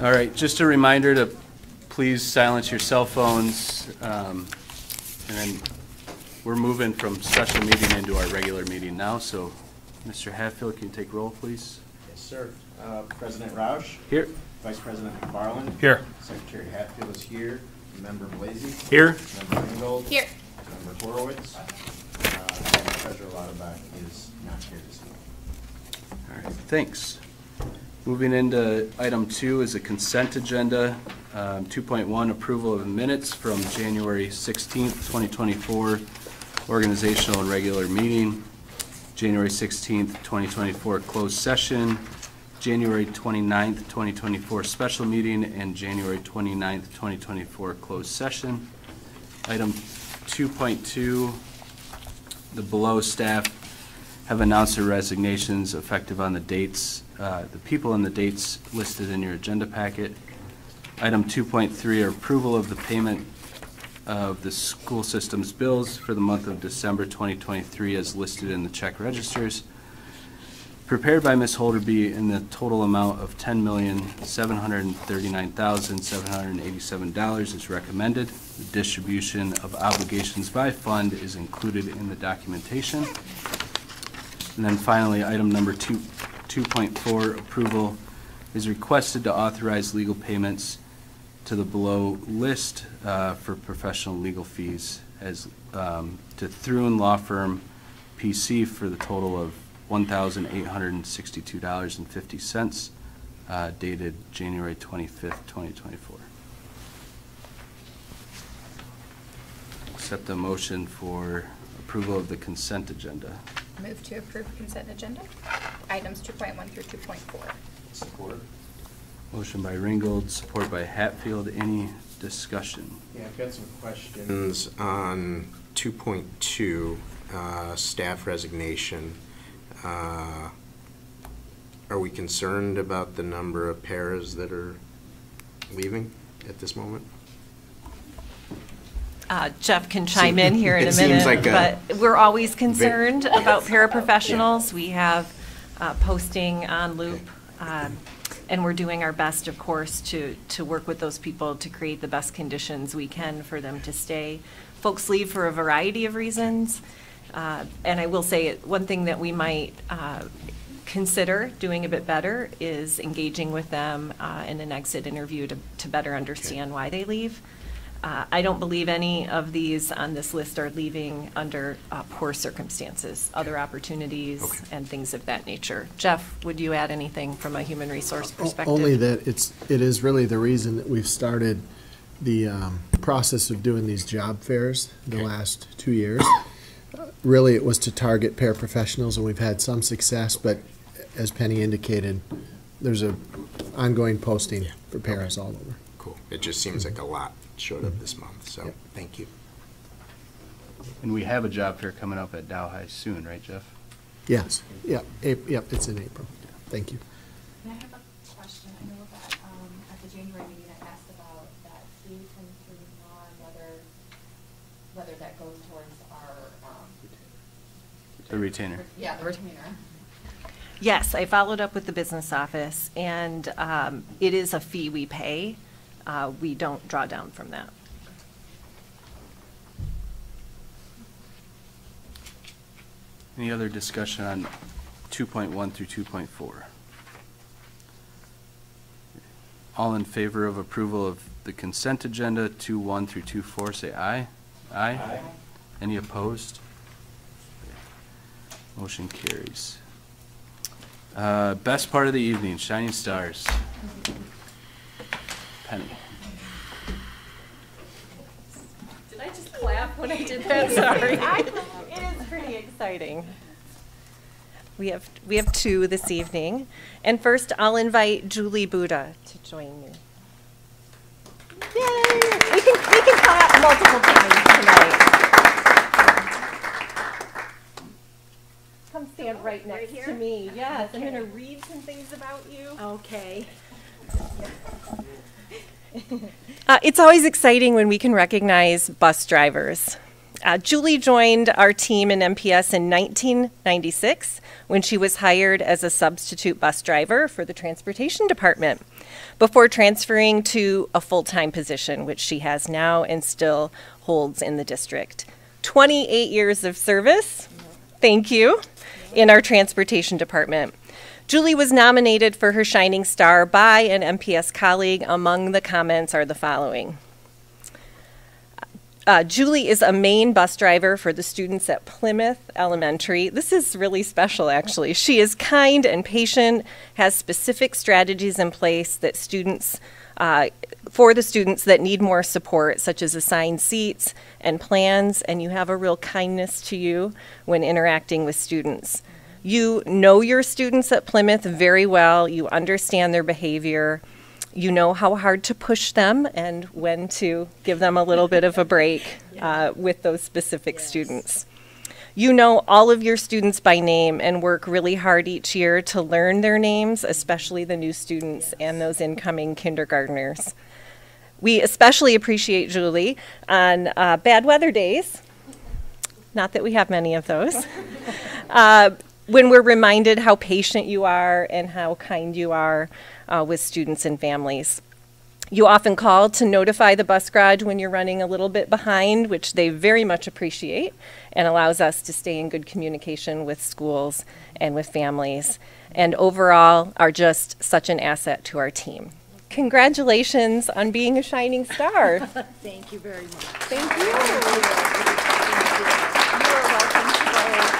All right, just a reminder to please silence your cell phones, and then we're moving from special meeting into our regular meeting now. So Mr. Hatfield, can you take roll, please? Yes, sir. President Rausch. Here. Vice President McFarland. Here. Secretary Hatfield is here. Member Blasy. Here. Member Ringgold. Here. Member Horowitz. And Treasurer Lauderbach is not here this morning. All right, thanks. Moving into item 2 is a consent agenda. 2.1, approval of minutes from January 16th, 2024, organizational and regular meeting. January 16th, 2024, closed session. January 29th, 2024, special meeting. And January 29th, 2024, closed session. Item 2.2, the below staff have announced their resignations effective on the dates, the people and the dates listed in your agenda packet. Item 2.3 are approval of the payment of the school system's bills for the month of December 2023 as listed in the check registers, prepared by Ms. Holderby in the total amount of $10,739,787 is recommended. The distribution of obligations by fund is included in the documentation. And then finally, item number 2.4, approval is requested to authorize legal payments to the below list for professional legal fees as to Thrun Law Firm PC for the total of $1,862.50, dated January 25th, 2024. Accept a motion for approval of the consent agenda. Move to approve consent agenda. Items 2.1 through 2.4. Support. Motion by Ringgold, support by Hatfield. Any discussion? Yeah, I've got some questions on 2.2, staff resignation. Are we concerned about the number of paras that are leaving at this moment? Jeff can chime in here in a minute, like a but we're always concerned about paraprofessionals. Yeah. We have posting on loop, and we're doing our best, of course, to work with those people to create the best conditions we can for them to stay. Folks leave for a variety of reasons, and I will say one thing that we might consider doing a bit better is engaging with them in an exit interview to better understand why they leave. I don't believe any of these on this list are leaving under poor circumstances, other opportunities, and things of that nature. Jeff, would you add anything from a human resource perspective? Only that it is really the reason that we've started the process of doing these job fairs the last 2 years. Really, it was to target paraprofessionals, and we've had some success, but as Penny indicated, there's an ongoing posting for paras all over. Cool. It just seems like a lot showed up this month, so thank you. And we have a job fair coming up at Dow High soon, right, Jeff? Yes. Yeah. Yep. It's in April. Yeah. Thank you. And I have a question. I know that at the January meeting, I asked about that fee from Thrun Law and whether that goes towards our the retainer. Yeah, the retainer. Yes, I followed up with the business office, and it is a fee we pay. We don't draw down from that. Any other discussion on 2.1 through 2.4? All in favor of approval of the consent agenda 2.1 through 2.4, say aye. Aye. Aye. Any opposed? Motion carries. Best part of the evening, shining stars. Penny. Did I just clap when I did that? Sorry. It is pretty exciting. We have two this evening, and first I'll invite Julie Buda to join me. Yay! We can clap multiple times tonight. Come stand right next to me. Yes, I'm going to read some things about you. Okay. It's always exciting when we can recognize bus drivers. Julie joined our team in MPS in 1996 when she was hired as a substitute bus driver for the transportation department before transferring to a full-time position, which she has now and still holds in the district. 28 years of service, thank you, in our transportation department. Julie was nominated for her Shining Star by an MPS colleague. Among the comments are the following. Julie is a main bus driver for the students at Plymouth Elementary. This is really special, actually. She is kind and patient, has specific strategies in place that students, for the students that need more support, such as assigned seats and plans, and you have a real kindness to you when interacting with students. You know your students at Plymouth very well. You understand their behavior. You know how hard to push them and when to give them a little bit of a break with those specific students. You know all of your students by name and work really hard each year to learn their names, especially the new students and those incoming kindergartners. We especially appreciate Julie on bad weather days. Not that we have many of those. When we're reminded how patient you are and how kind you are with students and families. You often call to notify the bus garage when you're running a little bit behind, which they very much appreciate and allows us to stay in good communication with schools and with families, and overall are just such an asset to our team. Congratulations on being a Shining Star. Thank you very much. Thank you. You are welcome today.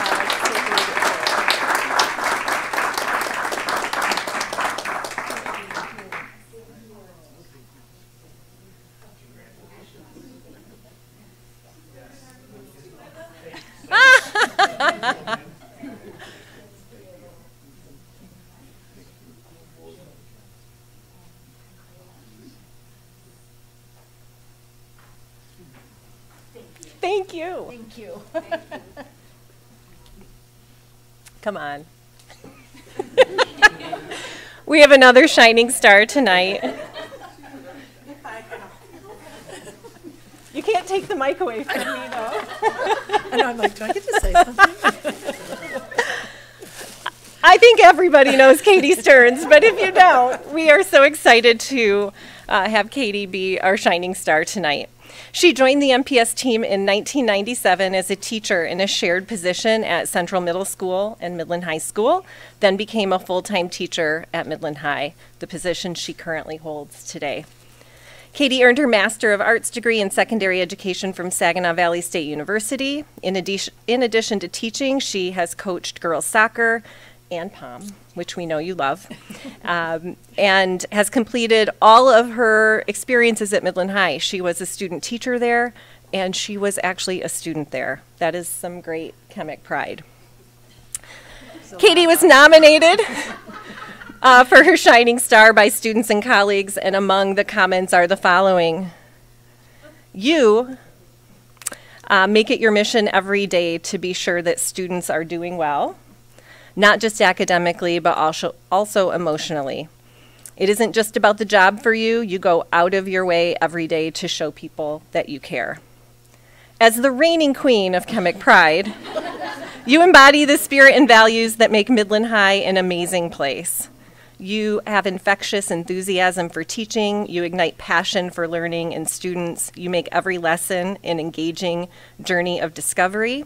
Thank you. Thank you. Come on. We have another Shining Star tonight. You can't take the mic away from me, though. I know, I'm like, do I get to say something? I think everybody knows Katie Stearns, but if you don't, we are so excited to have Katie be our Shining Star tonight. She joined the MPS team in 1997 as a teacher in a shared position at Central Middle School and Midland High School, then became a full-time teacher at Midland High, the position she currently holds today. Katie earned her Master of Arts degree in secondary education from Saginaw Valley State University. In addition to teaching, she has coached girls soccer and POM, which we know you love, and has completed all of her experiences at Midland High. She was a student teacher there, and she was actually a student there. That is some great Chemic pride. Katie was nominated for her Shining Star by students and colleagues, and among the comments are the following. You make it your mission every day to be sure that students are doing well, not just academically, but also emotionally. It isn't just about the job for you. You go out of your way every day to show people that you care. As the reigning queen of Chemic pride, you embody the spirit and values that make Midland High an amazing place. You have infectious enthusiasm for teaching. You ignite passion for learning in students. You make every lesson an engaging journey of discovery.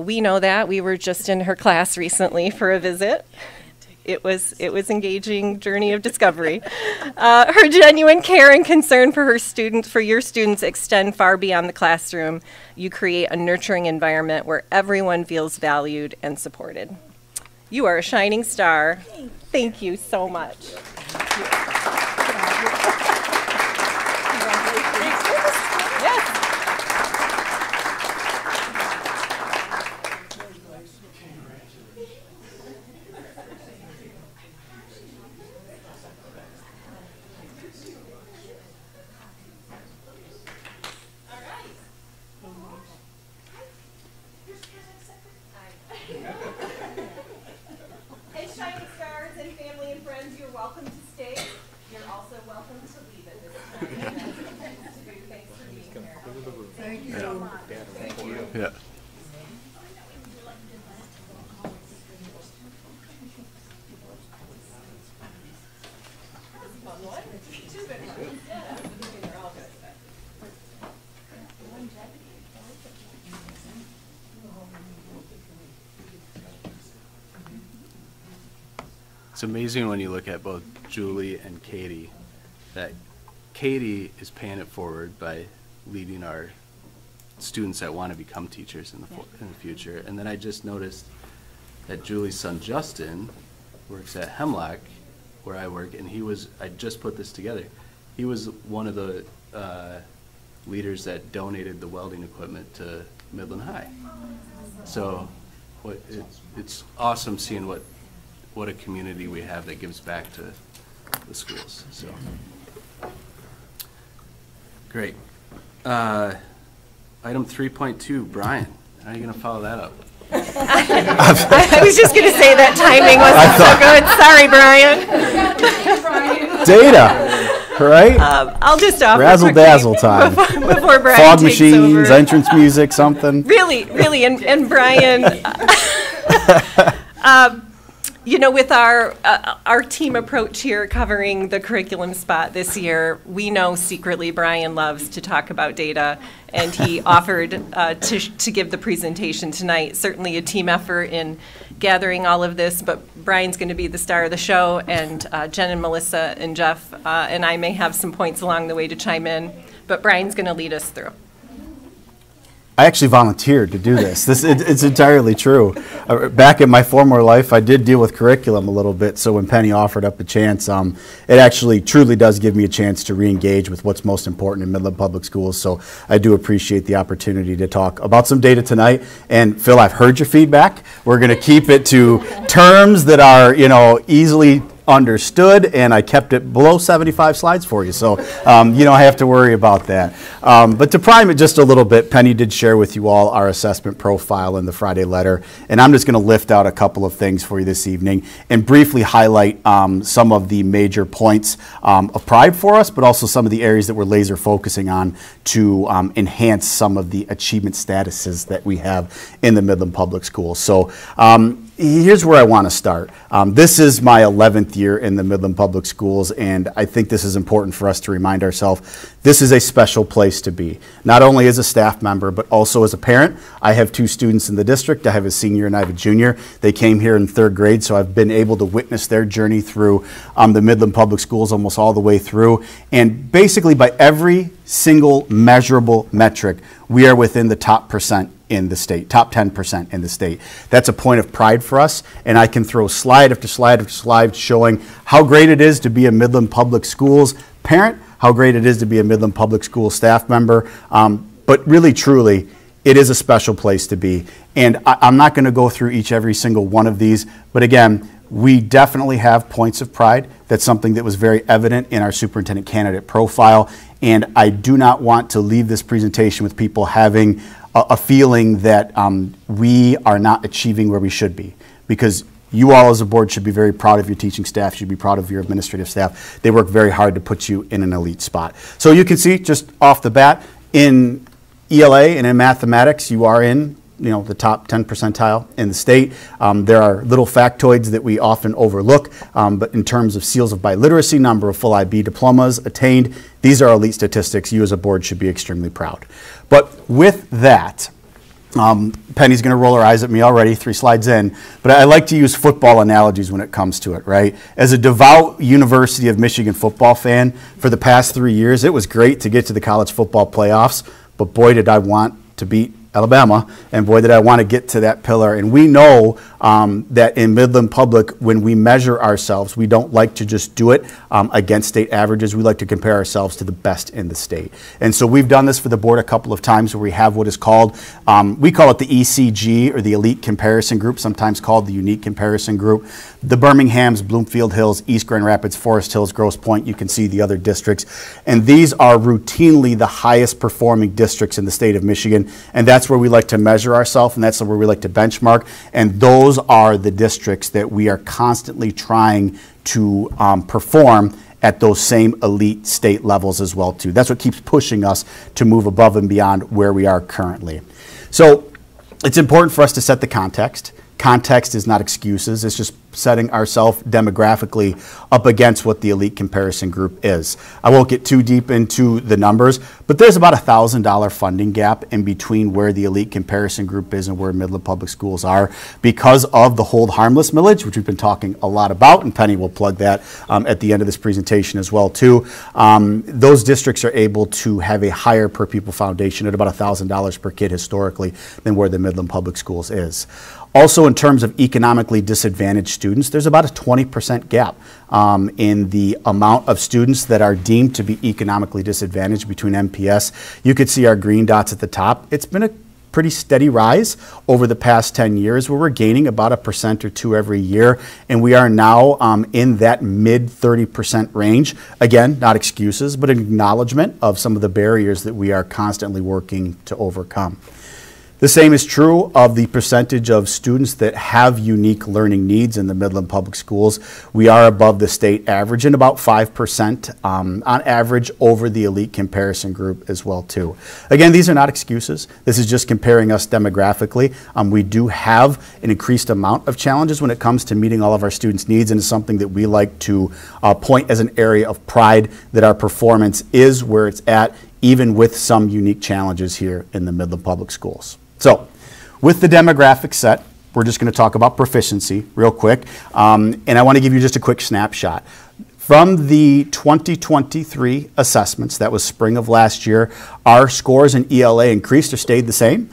We know that. We were just in her class recently for a visit. It was engaging journey of discovery. Her genuine care and concern for her students, for your students, extend far beyond the classroom. You create a nurturing environment where everyone feels valued and supported. You are a Shining Star. Thank you so much. Thank you. Yeah. It's amazing when you look at both Julie and Katie, that Katie is paying it forward by leading our students that want to become teachers in the future. And then I just noticed that Julie's son Justin works at Hemlock, where I work, and he was, I just put this together, he was one of the leaders that donated the welding equipment to Midland High. So it's awesome seeing what a community we have that gives back to the schools. So great. Item 3.2, Brian, how are you going to follow that up? I was just going to say that timing wasn't so good. Sorry, Brian. Data, right? I'll just offer razzle-dazzle time. Before Brian fog machines, over. Entrance music, something. Really, really, and Brian, you know, with our team approach here covering the curriculum spot this year, we know secretly Brian loves to talk about data, and he offered to give the presentation tonight. Certainly a team effort in gathering all of this, but Brian's going to be the star of the show, and Jen and Melissa and Jeff and I may have some points along the way to chime in, but Brian's going to lead us through. I actually volunteered to do this. It's entirely true. Back in my former life, I did deal with curriculum a little bit, so when Penny offered up a chance, it actually truly does give me a chance to re-engage with what's most important in Midland Public Schools, so I do appreciate the opportunity to talk about some data tonight. And Phil, I've heard your feedback. We're going to keep it to terms that are, you know, easily understood, and I kept it below 75 slides for you, so you don't have to worry about that. But to prime it just a little bit, Penny did share with you all our assessment profile in the Friday letter, and I'm just going to lift out a couple of things for you this evening and briefly highlight some of the major points of pride for us, but also some of the areas that we're laser focusing on to enhance some of the achievement statuses that we have in the Midland Public Schools. So here's where I want to start. This is my 11th year in the Midland Public Schools, and I think this is important for us to remind ourselves. This is a special place to be, not only as a staff member, but also as a parent. I have two students in the district. I have a senior and I have a junior. They came here in third grade, so I've been able to witness their journey through the Midland Public Schools almost all the way through. And basically by every single measurable metric, we are within the top percent in the state, top 10% in the state. That's a point of pride for us, and I can throw slide after slide after slide showing how great it is to be a Midland Public Schools parent, how great it is to be a Midland Public Schools staff member, but really truly, it is a special place to be. And I'm not gonna go through every single one of these, but again, we definitely have points of pride. That's something that was very evident in our superintendent candidate profile, and I do not want to leave this presentation with people having a feeling that we are not achieving where we should be, because you all as a board should be very proud of your teaching staff, should be proud of your administrative staff. They work very hard to put you in an elite spot. So you can see just off the bat in ELA and in mathematics, you are in the top 10 percentile in the state. There are little factoids that we often overlook, but in terms of seals of biliteracy, number of full IB diplomas attained, these are elite statistics. You as a board should be extremely proud. But with that, Penny's going to roll her eyes at me already, 3 slides in, but I like to use football analogies when it comes to it, right? As a devout University of Michigan football fan, for the past 3 years, it was great to get to the college football playoffs, but boy, did I want to beat Alabama, and boy, did I want to get to that pillar. And we know that in Midland Public, when we measure ourselves, we don't like to just do it against state averages. We like to compare ourselves to the best in the state. And so we've done this for the board a couple of times where we have what is called, we call it the ECG or the Elite Comparison Group, sometimes called the Unique Comparison Group. The Birminghams, Bloomfield Hills, East Grand Rapids, Forest Hills, Grosse Pointe, you can see the other districts. And these are routinely the highest performing districts in the state of Michigan. And that's where we like to measure ourselves, and that's where we like to benchmark. And those are the districts that we are constantly trying to perform at those same elite state levels as well too. That's what keeps pushing us to move above and beyond where we are currently. So it's important for us to set the context. Context is not excuses, it's just setting ourselves demographically up against what the elite comparison group is. I won't get too deep into the numbers, but there's about a $1,000 funding gap in between where the elite comparison group is and where Midland Public Schools are because of the hold harmless millage, which we've been talking a lot about, and Penny will plug that at the end of this presentation as well too. Those districts are able to have a higher per pupil foundation at about $1,000 per kid historically than where the Midland Public Schools is. Also, in terms of economically disadvantaged students, there's about a 20% gap in the amount of students that are deemed to be economically disadvantaged between MPS. You could see our green dots at the top. It's been a pretty steady rise over the past 10 years where we're gaining about 1% or 2% every year, and we are now in that mid 30% range. Again, not excuses, but an acknowledgement of some of the barriers that we are constantly working to overcome. The same is true of the percentage of students that have unique learning needs in the Midland Public Schools. We are above the state average and about 5% on average over the elite comparison group as well too. Again, these are not excuses. This is just comparing us demographically. We do have an increased amount of challenges when it comes to meeting all of our students' needs, and it's something that we like to point as an area of pride that our performance is where it's at, even with some unique challenges here in the Midland Public Schools. So with the demographic set, we're just going to talk about proficiency real quick. And I want to give you just a quick snapshot. From the 2023 assessments, that was spring of last year, our scores in ELA increased or stayed the same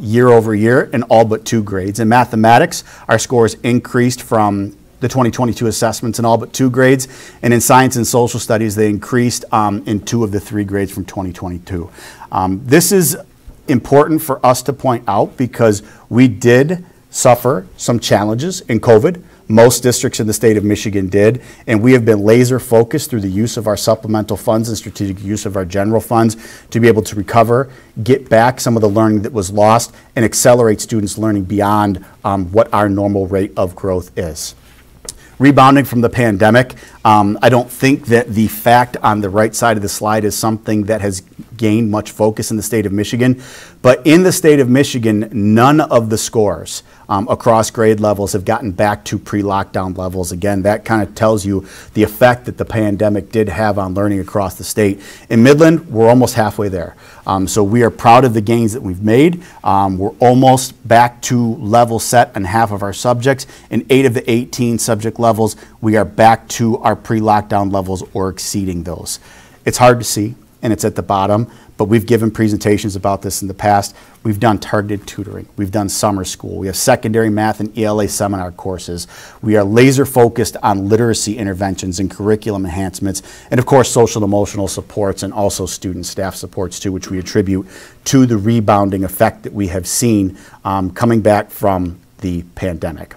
year over year in all but 2 grades. In mathematics, our scores increased from the 2022 assessments in all but 2 grades, and in science and social studies, they increased in 2 of the 3 grades from 2022. This is important for us to point out because we did suffer some challenges in COVID. Most districts in the state of Michigan did, and we have been laser focused through the use of our supplemental funds and strategic use of our general funds to be able to recover, get back some of the learning that was lost, and accelerate students' learning beyond what our normal rate of growth is. Rebounding from the pandemic, I don't think that the fact on the right side of the slide is something that has gained much focus in the state of Michigan, but in the state of Michigan, none of the scores across grade levels have gotten back to pre-lockdown levels. Again, that kind of tells you the effect that the pandemic did have on learning across the state. In Midland, we're almost halfway there. So we are proud of the gains that we've made. We're almost back to level set on half of our subjects. In 8 of the 18 subject levels, we are back to our pre-lockdown levels or exceeding those. It's hard to see, and it's at the bottom, but we've given presentations about this in the past. We've done targeted tutoring. We've done summer school. We have secondary math and ELA seminar courses. We are laser focused on literacy interventions and curriculum enhancements, and of course, social and emotional supports and also student staff supports too, which we attribute to the rebounding effect that we have seen coming back from the pandemic.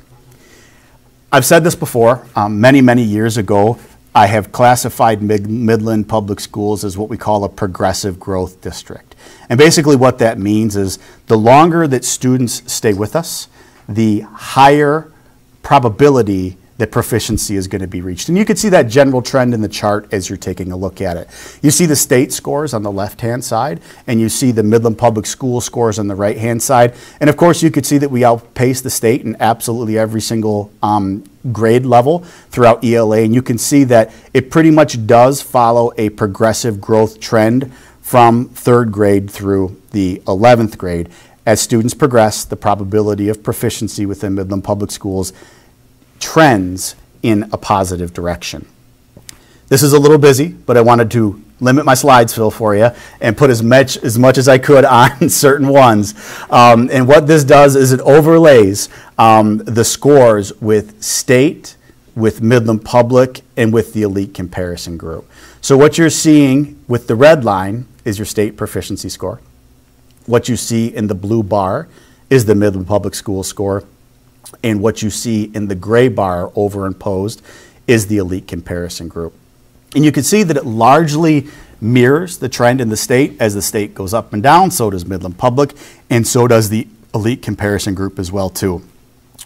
I've said this before, many, many years ago, I have classified Midland Public Schools as what we call a progressive growth district. And basically what that means is the longer that students stay with us, the higher probability that proficiency is going to be reached. And you can see that general trend in the chart as you're taking a look at it. You see the state scores on the left-hand side, and you see the Midland Public School scores on the right-hand side. And of course, you could see that we outpace the state in absolutely every single grade level throughout ELA. And you can see that it pretty much does follow a progressive growth trend from 3rd grade through the 11th grade. As students progress, the probability of proficiency within Midland Public Schools trends in a positive direction. This is a little busy, but I wanted to limit my slides, Phil, for you and put as much as I could on certain ones. And what this does is it overlays the scores with state, with Midland Public, and with the elite comparison group. So what you're seeing with the red line is your state proficiency score. What you see in the blue bar is the Midland Public School score. And what you see in the gray bar overimposed is the elite comparison group. And you can see that it largely mirrors the trend in the state. As the state goes up and down, so does Midland Public, and so does the elite comparison group as well too.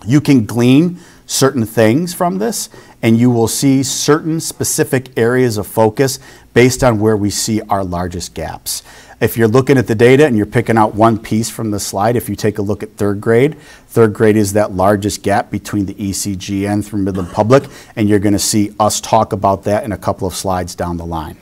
You can glean certain things from this, and you will see certain specific areas of focus based on where we see our largest gaps. If you're looking at the data and you're picking out one piece from the slide, if you take a look at third grade is that largest gap between the ECG and Through Midland Public, and you're going to see us talk about that in a couple of slides down the line.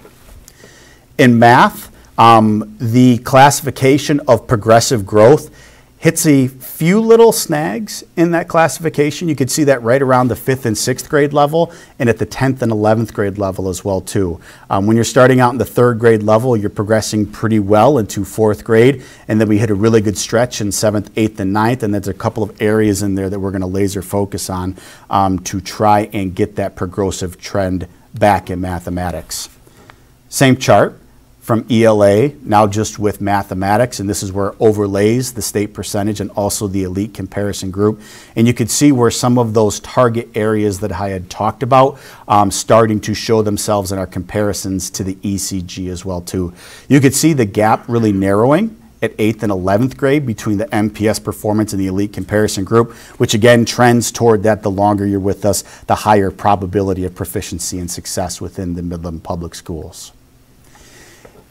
In math, the classification of progressive growth hits a few little snags in that classification. You could see that right around the 5th and 6th grade level and at the 10th and 11th grade level as well too. When you're starting out in the 3rd grade level, you're progressing pretty well into 4th grade, and then we hit a really good stretch in 7th, 8th, and 9th, and there's a couple of areas in there that we're going to laser focus on to try and get that progressive trend back in mathematics. Same chart from ELA, now just with mathematics, and this is where it overlays the state percentage and also the elite comparison group. And you could see where some of those target areas that I had talked about starting to show themselves in our comparisons to the ECG as well too. You could see the gap really narrowing at 8th and 11th grade between the MPS performance and the elite comparison group, which again trends toward that the longer you're with us, the higher probability of proficiency and success within the Midland Public Schools.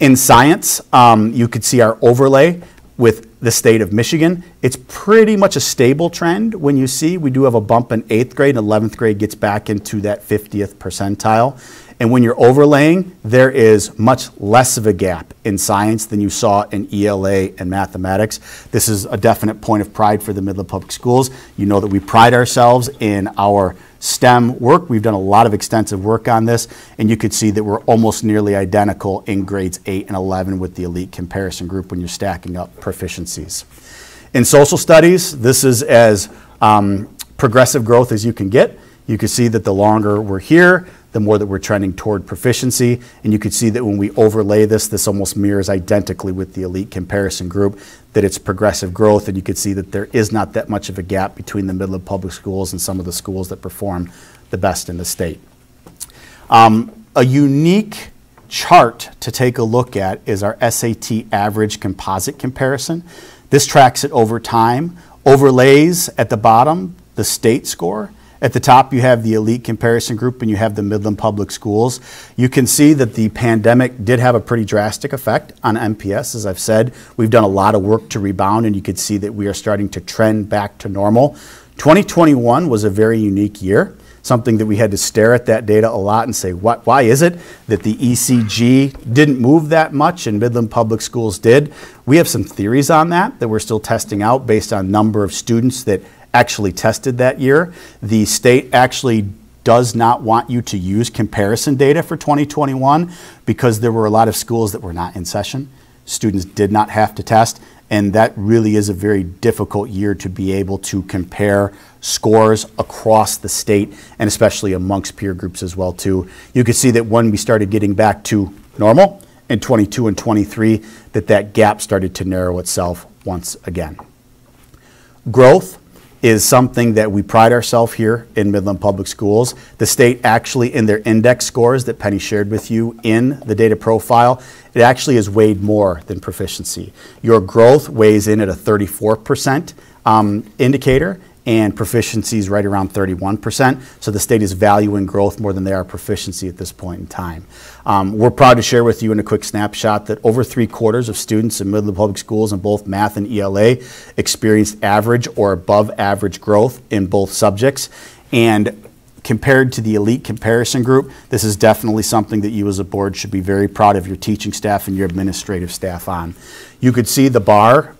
In science, you could see our overlay with the state of Michigan. It's pretty much a stable trend when you see we do have a bump in 8th grade, and 11th grade gets back into that 50th percentile. And when you're overlaying, there is much less of a gap in science than you saw in ELA and mathematics. This is a definite point of pride for the Midland Public Schools. You know that we pride ourselves in our STEM work. We've done a lot of extensive work on this, and you could see that we're almost nearly identical in grades 8 and 11 with the elite comparison group when you're stacking up proficiencies. In social studies, this is as progressive growth as you can get. You can see that the longer we're here, the more that we're trending toward proficiency, and you can see that when we overlay this, this almost mirrors identically with the elite comparison group, that it's progressive growth, and you can see that there is not that much of a gap between the Midland Public Schools and some of the schools that perform the best in the state. A unique chart to take a look at is our SAT average composite comparison. This tracks it over time, overlays at the bottom the state score. At the top, you have the elite comparison group and you have the Midland Public Schools. You can see that the pandemic did have a pretty drastic effect on MPS. As I've said, we've done a lot of work to rebound, and you can see that we are starting to trend back to normal. 2021 was a very unique year, something that we had to stare at that data a lot and say, "What? Why is it that the ECG didn't move that much and Midland Public Schools did?" We have some theories on that that we're still testing out based on number of students that actually tested that year. The state actually does not want you to use comparison data for 2021 because there were a lot of schools that were not in session. Students did not have to test, and that really is a very difficult year to be able to compare scores across the state and especially amongst peer groups as well too. You can see that when we started getting back to normal in 22 and 23, that gap started to narrow itself once again. Growth is something that we pride ourselves here in Midland Public Schools. The state actually, in their index scores that Penny shared with you in the data profile, it actually is weighed more than proficiency. Your growth weighs in at a 34% indicator, and proficiency is right around 31%. So the state is valuing growth more than they are proficiency at this point in time. We're proud to share with you in a quick snapshot that over 3/4 of students in Midland Public Schools in both math and ELA experienced average or above average growth in both subjects. And compared to the elite comparison group, this is definitely something that you as a board should be very proud of your teaching staff and your administrative staff on. You could see the bar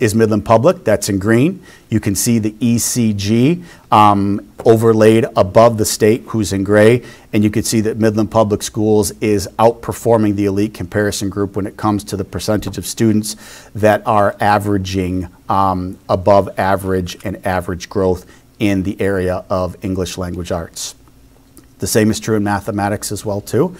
is Midland Public, that's in green. You can see the ECG overlaid above the state, who's in gray, and you could see that Midland Public Schools is outperforming the elite comparison group when it comes to the percentage of students that are averaging above average and average growth in the area of English language arts. The same is true in mathematics as well too.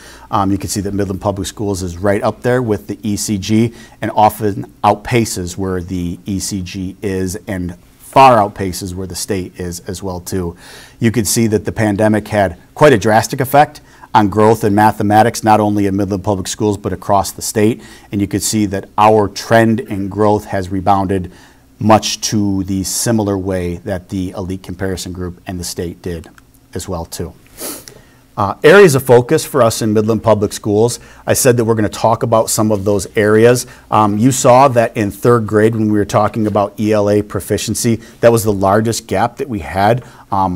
You can see that Midland Public Schools is right up there with the ECG and often outpaces where the ECG is and far outpaces where the state is as well too. You can see that the pandemic had quite a drastic effect on growth in mathematics, not only in Midland Public Schools but across the state, and you can see that our trend in growth has rebounded much to the similar way that the elite comparison group and the state did as well too. Areas of focus for us in Midland Public Schools. I said that we're going to talk about some of those areas. You saw that in third grade when we were talking about ELA proficiency, that was the largest gap that we had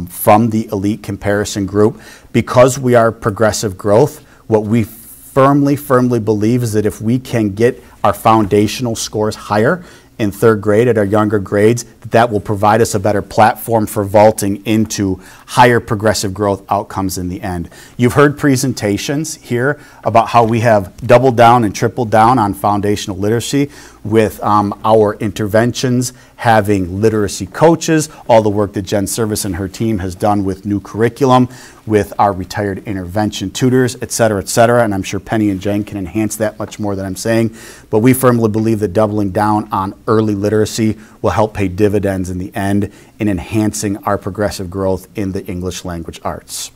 from the elite comparison group. Because we are progressive growth, what we firmly believe is that if we can get our foundational scores higher in third grade at our younger grades, that will provide us a better platform for vaulting into higher progressive growth outcomes in the end. You've heard presentations here about how we have doubled down and tripled down on foundational literacy with our interventions, having literacy coaches, all the work that Jen Service and her team has done with new curriculum, with our retired intervention tutors, et cetera, and I'm sure Penny and Jen can enhance that much more than I'm saying, but we firmly believe that doubling down on early literacy will help pay dividends in the end in enhancing our progressive growth in the English language arts.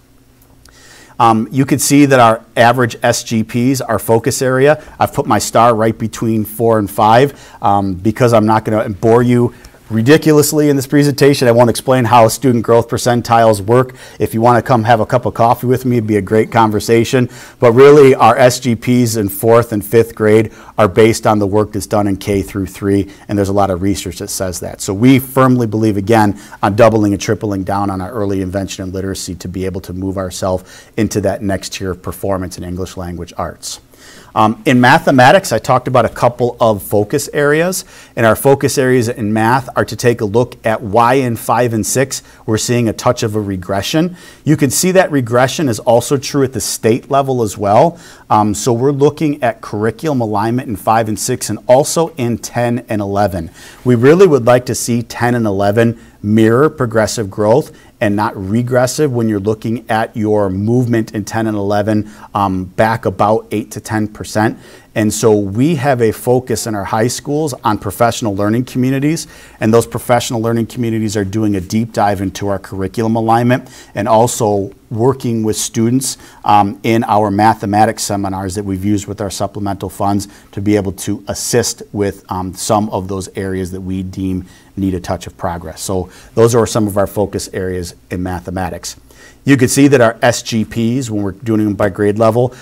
You can see that our average SGPs, our focus area, I've put my star right between 4 and 5 because I'm not going to bore you ridiculously in this presentation. I won't explain how student growth percentiles work. If you want to come have a cup of coffee with me, it'd be a great conversation. But really, our SGPs in 4th and 5th grade are based on the work that's done in K through 3, and there's a lot of research that says that. So we firmly believe, again, on doubling and tripling down on our early intervention and literacy to be able to move ourselves into that next tier of performance in English language arts. In mathematics, I talked about a couple of focus areas, and our focus areas in math are to take a look at why in 5 and 6 we're seeing a touch of a regression. You can see that regression is also true at the state level as well. So we're looking at curriculum alignment in 5 and 6 and also in 10 and 11. We really would like to see 10 and 11 mirror progressive growth and not regressive when you're looking at your movement in 10 and 11 back about 8 to 10%. And so we have a focus in our high schools on professional learning communities, and those professional learning communities are doing a deep dive into our curriculum alignment and also working with students in our mathematics seminars that we've used with our supplemental funds to be able to assist with some of those areas that we deem need a touch of progress. So those are some of our focus areas in mathematics. You can see that our SGPs, when we're doing them by grade level,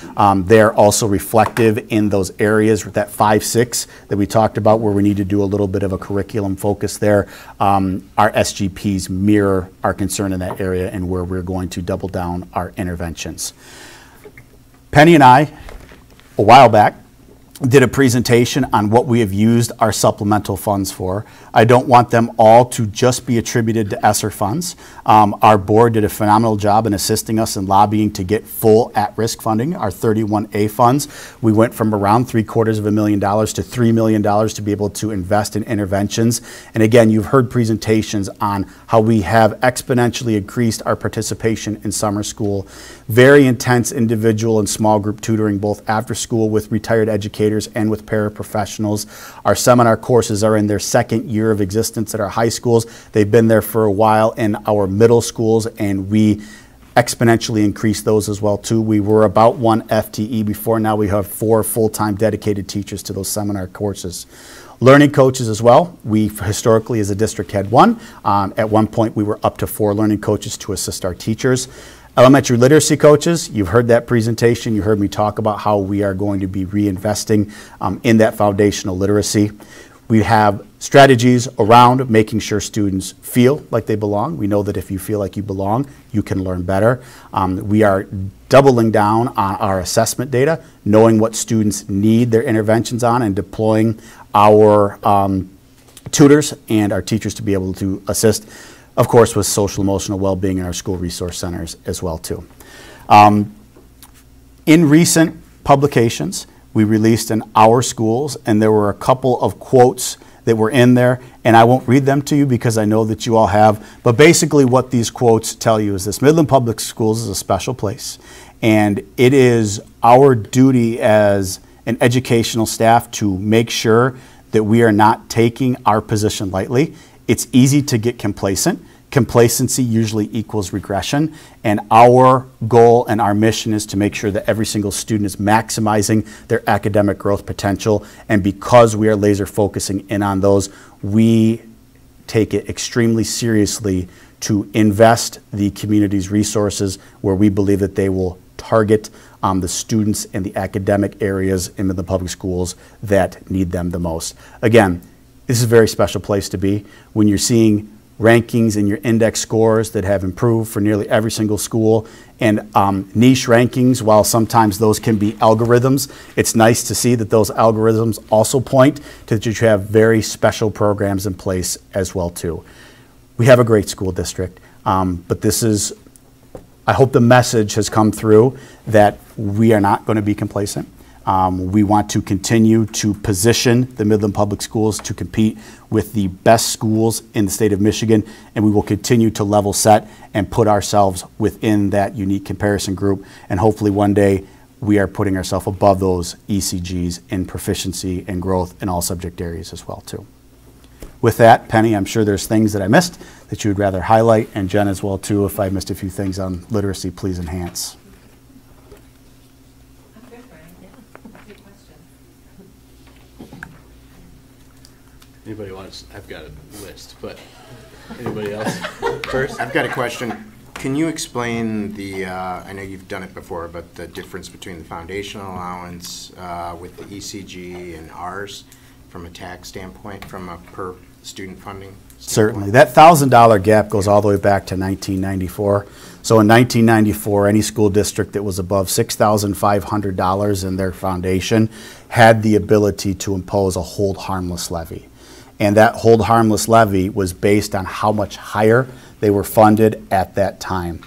they're also reflective in those areas with that 5, 6 that we talked about where we need to do a little bit of a curriculum focus there. Our SGPs mirror our concern in that area and where we're going to double down our interventions. Penny and I, a while back, did a presentation on what we have used our supplemental funds for. I don't want them all to just be attributed to ESSER funds. Our board did a phenomenal job in assisting us in lobbying to get full at-risk funding, our 31A funds. We went from around $750,000 to $3 million to be able to invest in interventions. And again, you've heard presentations on how we have exponentially increased our participation in summer school, very intense individual and small group tutoring, both after school with retired educators and with paraprofessionals. Our seminar courses are in their second year of existence at our high schools. They've been there for a while in our middle schools, and we exponentially increase those as well too. We were about 1 FTE before. Now we have 4 full-time dedicated teachers to those seminar courses. Learning coaches as well. We historically as a district had 1. At one point we were up to 4 learning coaches to assist our teachers. Elementary literacy coaches, you've heard that presentation. You heard me talk about how we are going to be reinvesting in that foundational literacy. We have strategies around making sure students feel like they belong. We know that if you feel like you belong, you can learn better. We are doubling down on our assessment data, knowing what students need their interventions on, and deploying our tutors and our teachers to be able to assist, of course, with social emotional well-being in our school resource centers as well too. In recent publications, we released in Our Schools, and there were a couple of quotes that were in there, and I won't read them to you because I know that you all have, but basically what these quotes tell you is this: Midland Public Schools is a special place, and it is our duty as an educational staff to make sure that we are not taking our position lightly. It's easy to get complacent. Complacency usually equals regression, and our goal and our mission is to make sure that every single student is maximizing their academic growth potential, and because we are laser focusing in on those, we take it extremely seriously to invest the community's resources where we believe that they will target the students and the academic areas in the public schools that need them the most. Again, this is a very special place to be when you're seeing rankings and your index scores that have improved for nearly every single school, and niche rankings, while sometimes those can be algorithms, it's nice to see that those algorithms also point to that you have very special programs in place as well too. We have a great school district, but this is, I hope the message has come through that we are not going to be complacent. We want to continue to position the Midland Public Schools to compete with the best schools in the state of Michigan, and we will continue to level set and put ourselves within that unique comparison group, and hopefully one day we are putting ourselves above those ECGs in proficiency and growth in all subject areas as well too. With that, Penny, I'm sure there's things that I missed that you would rather highlight, and Jen as well too, if I missed a few things on literacy, please enhance. Anybody wants, I've got a list, but anybody else first? I've got a question. Can you explain the, I know you've done it before, but the difference between the foundational allowance with the ECG and ours from a tax standpoint, from a per student funding standpoint? Certainly. That $1,000 gap goes all the way back to 1994. So in 1994, any school district that was above $6,500 in their foundation had the ability to impose a hold harmless levy. And that hold harmless levy was based on how much higher they were funded at that time.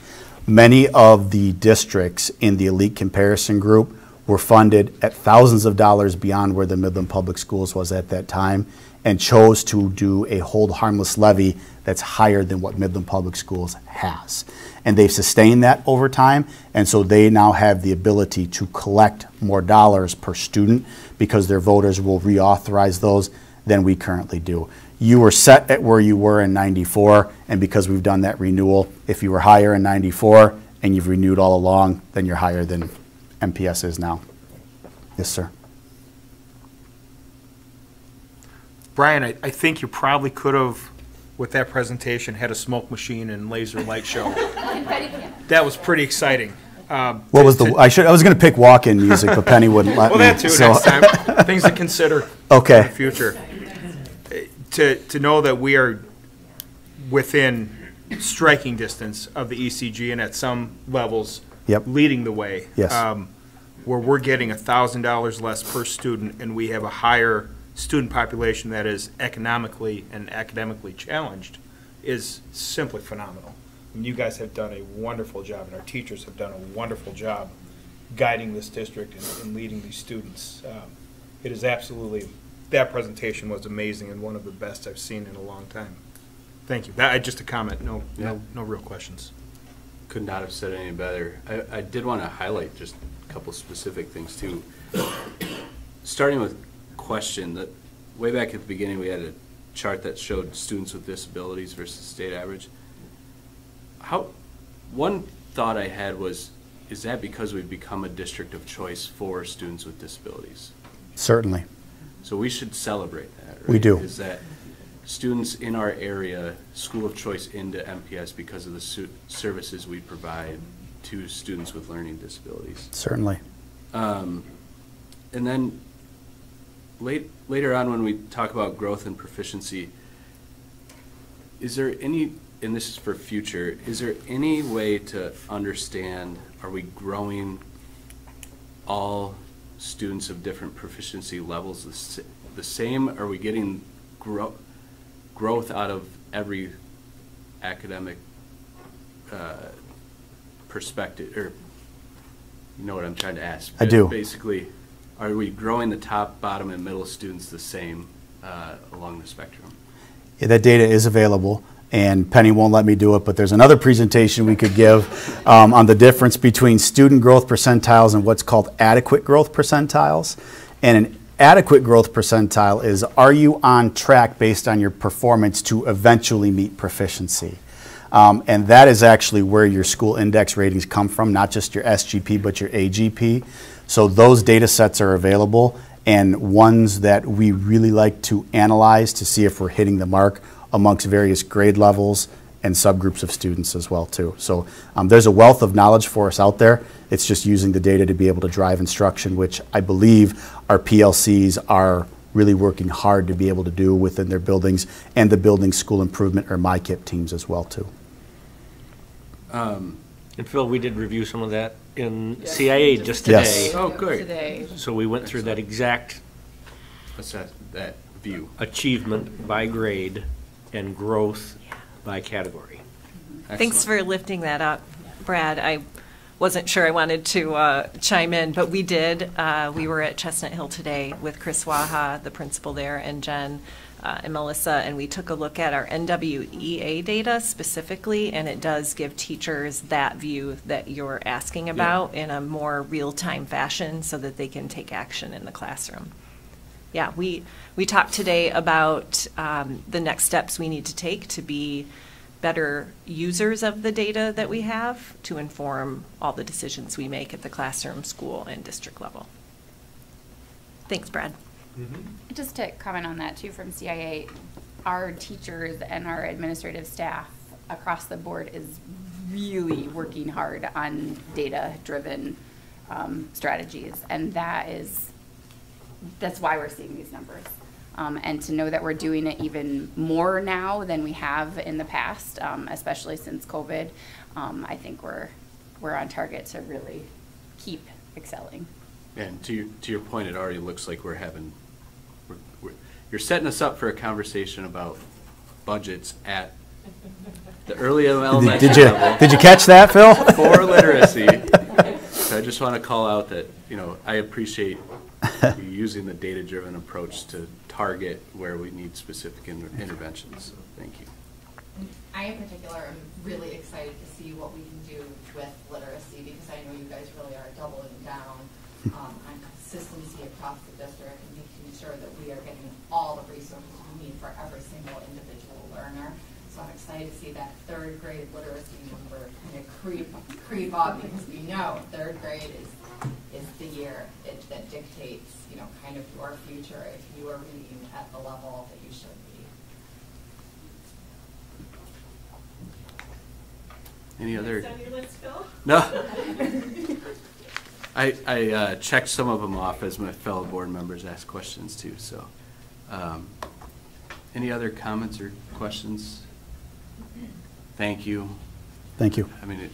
Many of the districts in the elite comparison group were funded at thousands of dollars beyond where the Midland Public Schools was at that time, and chose to do a hold harmless levy that's higher than what Midland Public Schools has. And they've sustained that over time, and so they now have the ability to collect more dollars per student because their voters will reauthorize those than we currently do. You were set at where you were in 94, and because we've done that renewal, if you were higher in 94 and you've renewed all along, then you're higher than MPS is now. Yes, sir. Brian, I think you probably could have, with that presentation, had a smoke machine and laser light show. That was pretty exciting. What was the? I was going to pick walk-in music, but Penny wouldn't let me. Well, that too. So. Next time, things to consider. Okay. In the future, to know that we are within striking distance of the ECG, and at some levels, yep, leading the way. Yes. Where we're getting $1,000 less per student, and we have a higher student population that is economically and academically challenged, is simply phenomenal. And you guys have done a wonderful job, and our teachers have done a wonderful job guiding this district and leading these students. It is absolutely, that presentation was amazing and one of the best I've seen in a long time. Thank you. That, just a comment, no real questions. Could not have said any better. I did want to highlight just a couple specific things too. Starting with question, that way back at the beginning we had a chart that showed students with disabilities versus state average. How, one thought I had was, is that because we've become a district of choice for students with disabilities? Certainly. So we should celebrate that, right? We do. Is that students in our area, school of choice into MPS because of the services we provide to students with learning disabilities. Certainly. And then later on when we talk about growth and proficiency, is there any, and this is for future, is there any way to understand, are we growing all students of different proficiency levels the same? Are we getting growth out of every academic perspective? Or you know what I'm trying to ask? I do. Basically, are we growing the top, bottom, and middle students the same along the spectrum? Yeah, that data is available. And Penny won't let me do it, but there's another presentation we could give on the difference between student growth percentiles and what's called adequate growth percentiles. And an adequate growth percentile is, are you on track based on your performance to eventually meet proficiency? And that is actually where your school index ratings come from, not just your SGP, but your AGP. So those data sets are available, and ones that we really like to analyze to see if we're hitting the mark amongst various grade levels and subgroups of students as well too. So there's a wealth of knowledge for us out there. It's just using the data to be able to drive instruction, which I believe our PLCs are really working hard to be able to do within their buildings and the building school improvement or MyKIP teams as well too. And Phil, we did review some of that in CIA just today. Yes. Oh, good. Today. So we went through that exact that view. Achievement by grade and growth by category. Excellent. Thanks for lifting that up, Brad. I wasn't sure I wanted to chime in, but we did. We were at Chestnut Hill today with Chris Waha, the principal there, and Jen and Melissa, and we took a look at our NWEA data specifically, and it does give teachers that view that you're asking about in a more real-time fashion so that they can take action in the classroom. Yeah, we talked today about the next steps we need to take to be better users of the data that we have to inform all the decisions we make at the classroom, school, and district level. Thanks, Brad. Mm-hmm. Just to comment on that too from CIA, our teachers and our administrative staff across the board is really working hard on data-driven strategies, and that's why we're seeing these numbers. And to know that we're doing it even more now than we have in the past, especially since COVID, I think we're on target to really keep excelling. And to your point, it already looks like we're having. You're setting us up for a conversation about budgets at the early elementary level. Did you catch that, Phil? For literacy. So I just want to call out that, you know, I appreciate you using the data-driven approach to target where we need specific interventions. So thank you. I, in particular, am really excited to see what we can do with literacy, because I know you guys really are doubling down on consistency across the district and making sure that we are getting all the resources we need for every single individual learner. So I'm excited to see that third grade literacy number kind of creep up, because we know third grade is the year that dictates, you know, kind of your future if you are reading at the level that you should be. Any other? Is that on your list, Phil? No. I checked some of them off as my fellow board members asked questions too. So, any other comments or questions? Thank you. Thank you. I mean,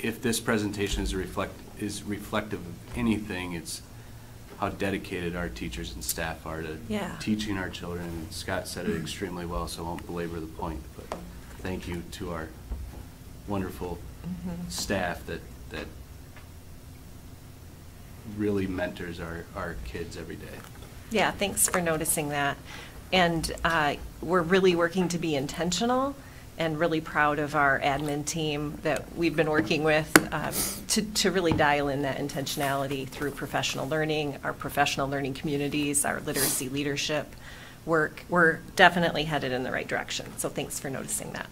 if this presentation is reflective of anything, it's how dedicated our teachers and staff are to teaching our children. And Scott said it extremely well, so I won't belabor the point. But thank you to our wonderful staff that really mentors our kids every day. Yeah, thanks for noticing that. And we're really working to be intentional and really proud of our admin team that we've been working with to really dial in that intentionality through professional learning, our professional learning communities, our literacy leadership work. We're definitely headed in the right direction. So thanks for noticing that.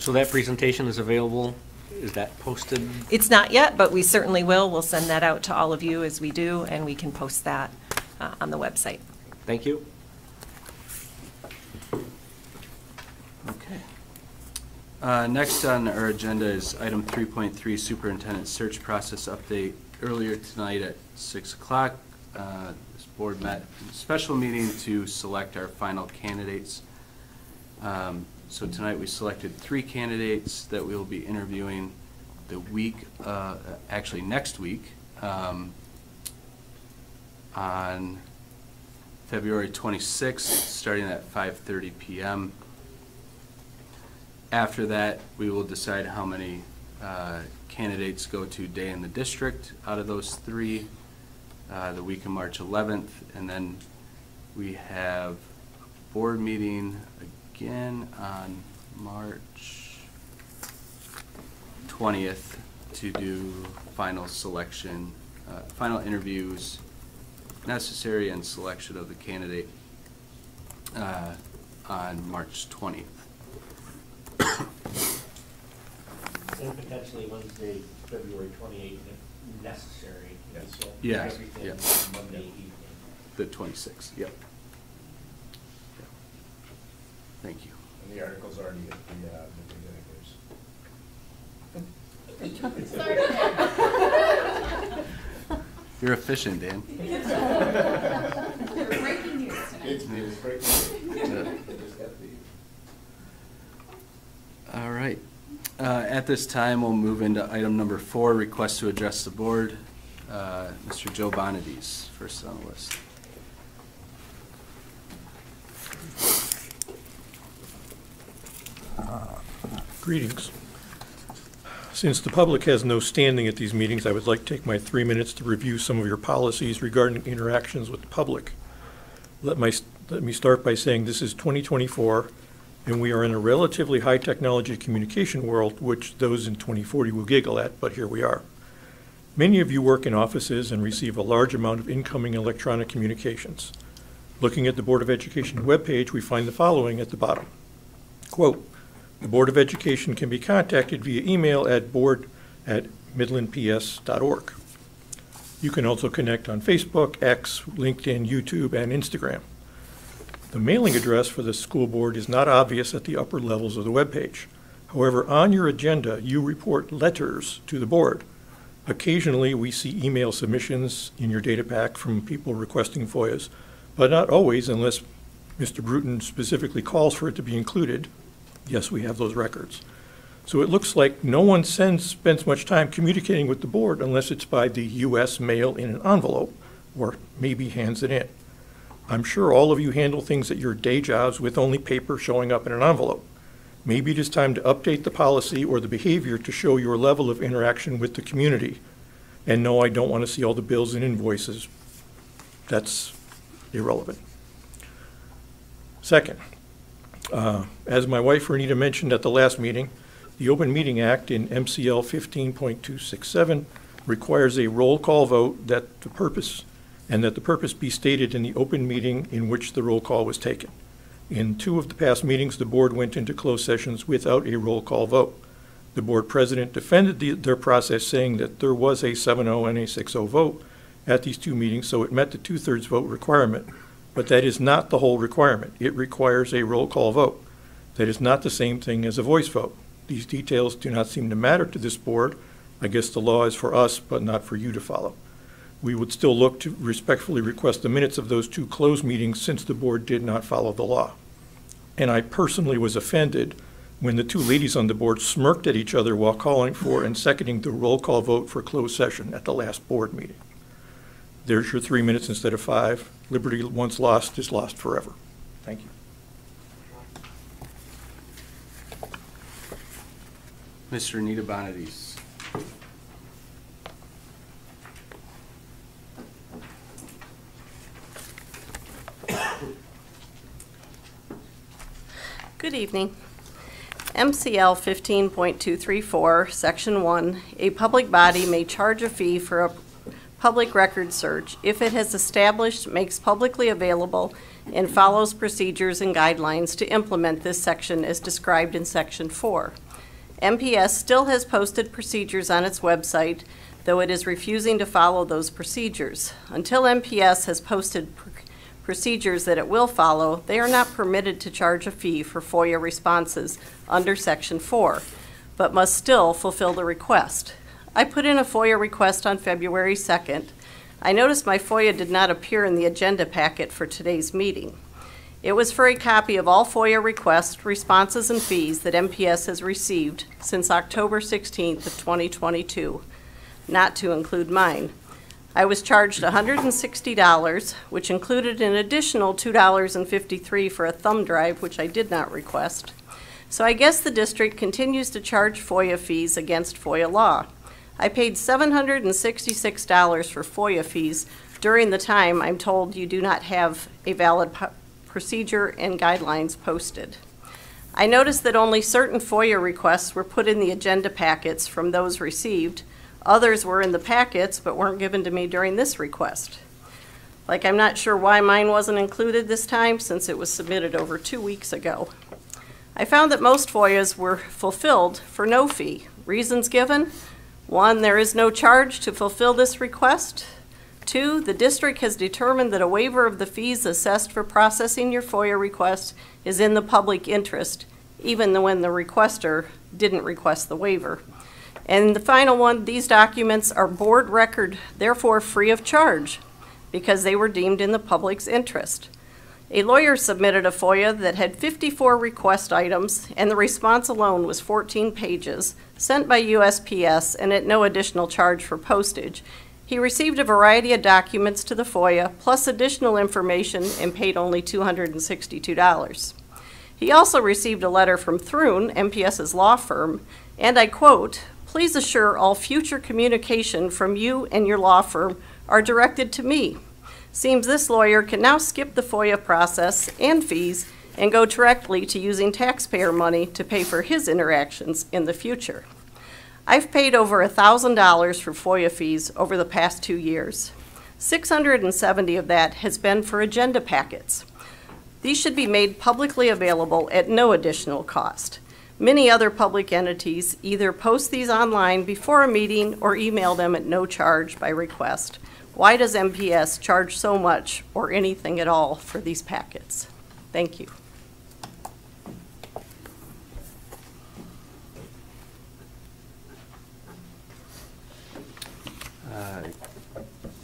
So that presentation is available. Is that posted? It's not yet, but we certainly will. We'll send that out to all of you as we do, and we can post that on the website. Thank you. Okay. Next on our agenda is item 3.3, Superintendent Search Process Update. Earlier tonight at 6 o'clock, this board met in a special meeting to select our final candidates. So tonight we selected 3 candidates that we will be interviewing the week, actually next week, on February 26th, starting at 5:30 p.m. After that, we will decide how many candidates go to Day in the District out of those 3, the week of March 11th, and then we have a board meeting again on March 20th to do final selection, final interviews necessary and selection of the candidate on March 20th. And potentially Wednesday, February 28th, if necessary. So everything Monday evening. The 26th, yep. Thank you. and the article's already at the beginningers. Sorry. You're efficient, Dan. We're breaking news tonight. It's news. Breaking news. All right. At this time, we'll move into item number 4, request to address the board. Mr. Joe Bonadies, first on the list. Greetings. Since the public has no standing at these meetings, I would like to take my 3 minutes to review some of your policies regarding interactions with the public. Let me start by saying this is 2024, and we are in a relatively high technology communication world, which those in 2040 will giggle at, but here we are. Many of you work in offices and receive a large amount of incoming electronic communications. Looking at the Board of Education webpage, we find the following at the bottom. Quote, the Board of Education can be contacted via email at board@midlandps.org. You can also connect on Facebook, X, LinkedIn, YouTube, and Instagram. The mailing address for the school board is not obvious at the upper levels of the webpage. However, on your agenda, you report letters to the board. Occasionally, we see email submissions in your data pack from people requesting FOIAs, but not always unless Mr. Bruton specifically calls for it to be included. Yes, we have those records. So it looks like no one spends much time communicating with the board unless it's by the U.S. mail in an envelope or maybe hands it in. I'm sure all of you handle things at your day jobs with only paper showing up in an envelope. Maybe it is time to update the policy or the behavior to show your level of interaction with the community. And no, I don't want to see all the bills and invoices. That's irrelevant. Second, as my wife Renita mentioned at the last meeting, the Open Meeting Act in MCL 15.267 requires a roll call vote that the purpose be stated in the open meeting in which the roll call was taken. In 2 of the past meetings, the board went into closed sessions without a roll call vote. The board president defended their process, saying that there was a 7-0 and a 6-0 vote at these 2 meetings, so it met the 2/3 vote requirement. But that is not the whole requirement. It requires a roll call vote. That is not the same thing as a voice vote. These details do not seem to matter to this board. I guess the law is for us, but not for you to follow. We would still look to respectfully request the minutes of those 2 closed meetings since the board did not follow the law. And I personally was offended when the 2 ladies on the board smirked at each other while calling for and seconding the roll call vote for closed session at the last board meeting. There's your 3 minutes instead of 5. Liberty once lost is lost forever. Thank you. Mr. Nita Bonadies. Good evening. MCL 15.234, Section 1, a public body may charge a fee for a public record search if it has established, makes publicly available, and follows procedures and guidelines to implement this section as described in Section 4. MPS still has posted procedures on its website, though it is refusing to follow those procedures. Until MPS has posted procedures that it will follow, they are not permitted to charge a fee for FOIA responses under Section 4, but must still fulfill the request. I put in a FOIA request on February 2nd. I noticed my FOIA did not appear in the agenda packet for today's meeting. It was for a copy of all FOIA requests, responses, and fees that MPS has received since October 16th of 2022, not to include mine. I was charged $160, which included an additional $2.53 for a thumb drive, which I did not request. So I guess the district continues to charge FOIA fees against FOIA law. I paid $766 for FOIA fees during the time I'm told you do not have a valid procedure and guidelines posted. I noticed that only certain FOIA requests were put in the agenda packets from those received. Others were in the packets, but weren't given to me during this request. Like, I'm not sure why mine wasn't included this time since it was submitted over 2 weeks ago. I found that most FOIAs were fulfilled for no fee. Reasons given: 1, there is no charge to fulfill this request. 2, the district has determined that a waiver of the fees assessed for processing your FOIA request is in the public interest even when the requester didn't request the waiver. And the final one, these documents are board record, therefore free of charge, because they were deemed in the public's interest. A lawyer submitted a FOIA that had 54 request items, and the response alone was 14 pages, sent by USPS and at no additional charge for postage. He received a variety of documents to the FOIA, plus additional information, and paid only $262. He also received a letter from Thrun, MPS's law firm, and I quote, "Please assure all future communication from you and your law firm are directed to me. Seems this lawyer can now skip the FOIA process and fees and go directly to using taxpayer money to pay for his interactions in the future. I've paid over $1,000 for FOIA fees over the past 2 years. 670 of that has been for agenda packets. These should be made publicly available at no additional cost. Many other public entities either post these online before a meeting or email them at no charge by request. Why does MPS charge so much or anything at all for these packets?" Thank you.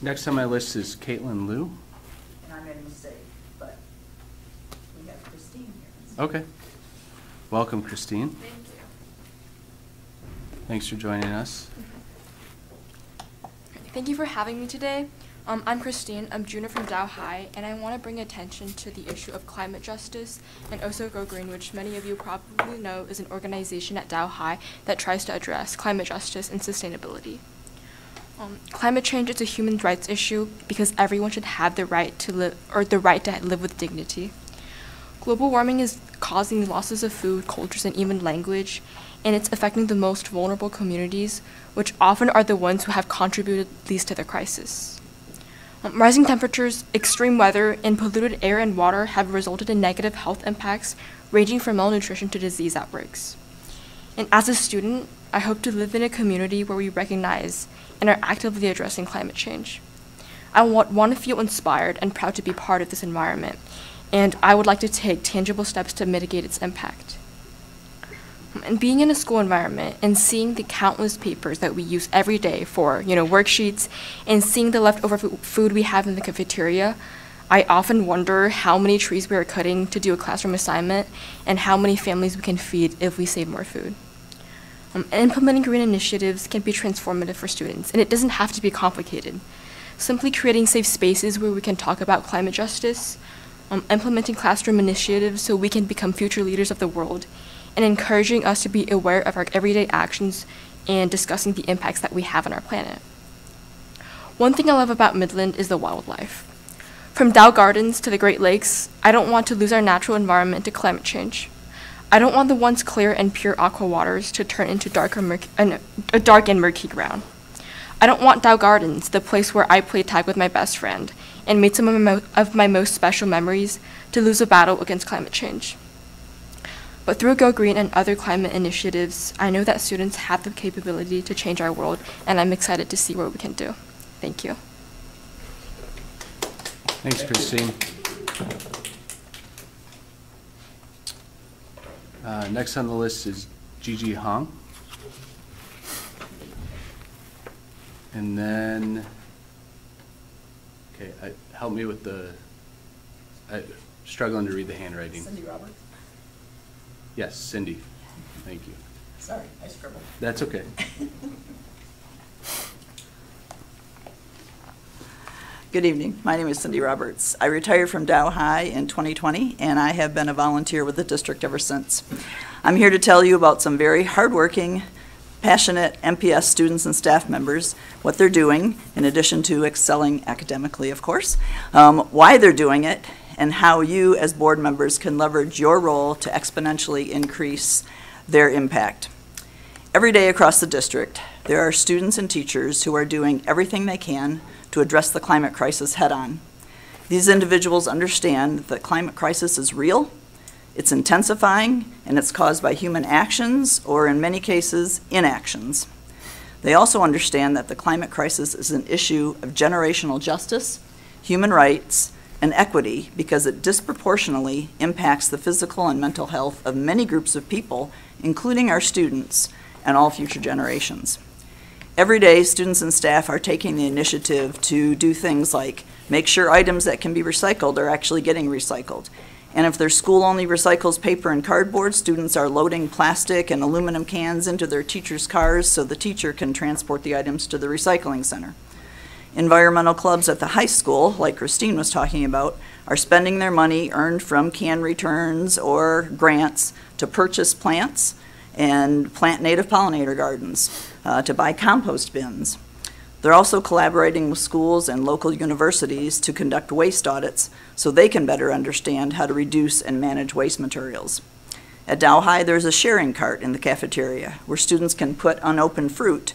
Next on my list is Caitlin Liu. And I made a mistake, but we have Christine here. Okay. Welcome, Christine. Thank you. Thanks for joining us. Thank you for having me today. I'm Christine, I'm junior from Dow High, and I want to bring attention to the issue of climate justice and Oso Go Green, which many of you probably know is an organization at Dow High that tries to address climate justice and sustainability. Climate change is a human rights issue because everyone should have the right to live, or the right to live with dignity. Global warming is causing losses of food, cultures, and even language, and it's affecting the most vulnerable communities, which often are the ones who have contributed least to the crisis. Rising temperatures, extreme weather, and polluted air and water have resulted in negative health impacts ranging from malnutrition to disease outbreaks. And as a student, I hope to live in a community where we recognize and are actively addressing climate change. I want to feel inspired and proud to be part of this environment, and I would like to take tangible steps to mitigate its impact. And being in a school environment and seeing the countless papers that we use every day for, worksheets, and seeing the leftover food we have in the cafeteria, I often wonder how many trees we are cutting to do a classroom assignment and how many families we can feed if we save more food. Implementing green initiatives can be transformative for students, and it doesn't have to be complicated. Simply creating safe spaces where we can talk about climate justice, implementing classroom initiatives so we can become future leaders of the world, and encouraging us to be aware of our everyday actions and discussing the impacts that we have on our planet. One thing I love about Midland is the wildlife. From Dow Gardens to the Great Lakes, I don't want to lose our natural environment to climate change. I don't want the once clear and pure aqua waters to turn into dark and murky ground. I don't want Dow Gardens, the place where I played tag with my best friend and made some of my most special memories, to lose a battle against climate change. But through Go Green and other climate initiatives, I know that students have the capability to change our world, and I'm excited to see what we can do. Thank you. Thanks, Christine. Next on the list is Gigi Hong. And then, okay, help me with the, I'm struggling to read the handwriting. Cindy Roberts. Yes, Cindy. Thank you. Sorry, I scribbled. That's okay. Good evening. My name is Cindy Roberts. I retired from Dow High in 2020, and I have been a volunteer with the district ever since. I'm here to tell you about some very hardworking, passionate MPS students and staff members, what they're doing, in addition to excelling academically, of course, why they're doing it, and how you as board members can leverage your role to exponentially increase their impact. Every day across the district, there are students and teachers who are doing everything they can to address the climate crisis head on. These individuals understand that climate crisis is real, it's intensifying, and it's caused by human actions, or in many cases, inactions. They also understand that the climate crisis is an issue of generational justice, human rights, and equity because it disproportionately impacts the physical and mental health of many groups of people, including our students and all future generations. Every day, students and staff are taking the initiative to do things like make sure items that can be recycled are actually getting recycled. And if their school only recycles paper and cardboard, students are loading plastic and aluminum cans into their teachers' cars so the teacher can transport the items to the recycling center. Environmental clubs at the high school, like Christine was talking about, are spending their money earned from can returns or grants to purchase plants and plant native pollinator gardens, to buy compost bins. They're also collaborating with schools and local universities to conduct waste audits so they can better understand how to reduce and manage waste materials. At Dow High, there's a sharing cart in the cafeteria where students can put unopened fruit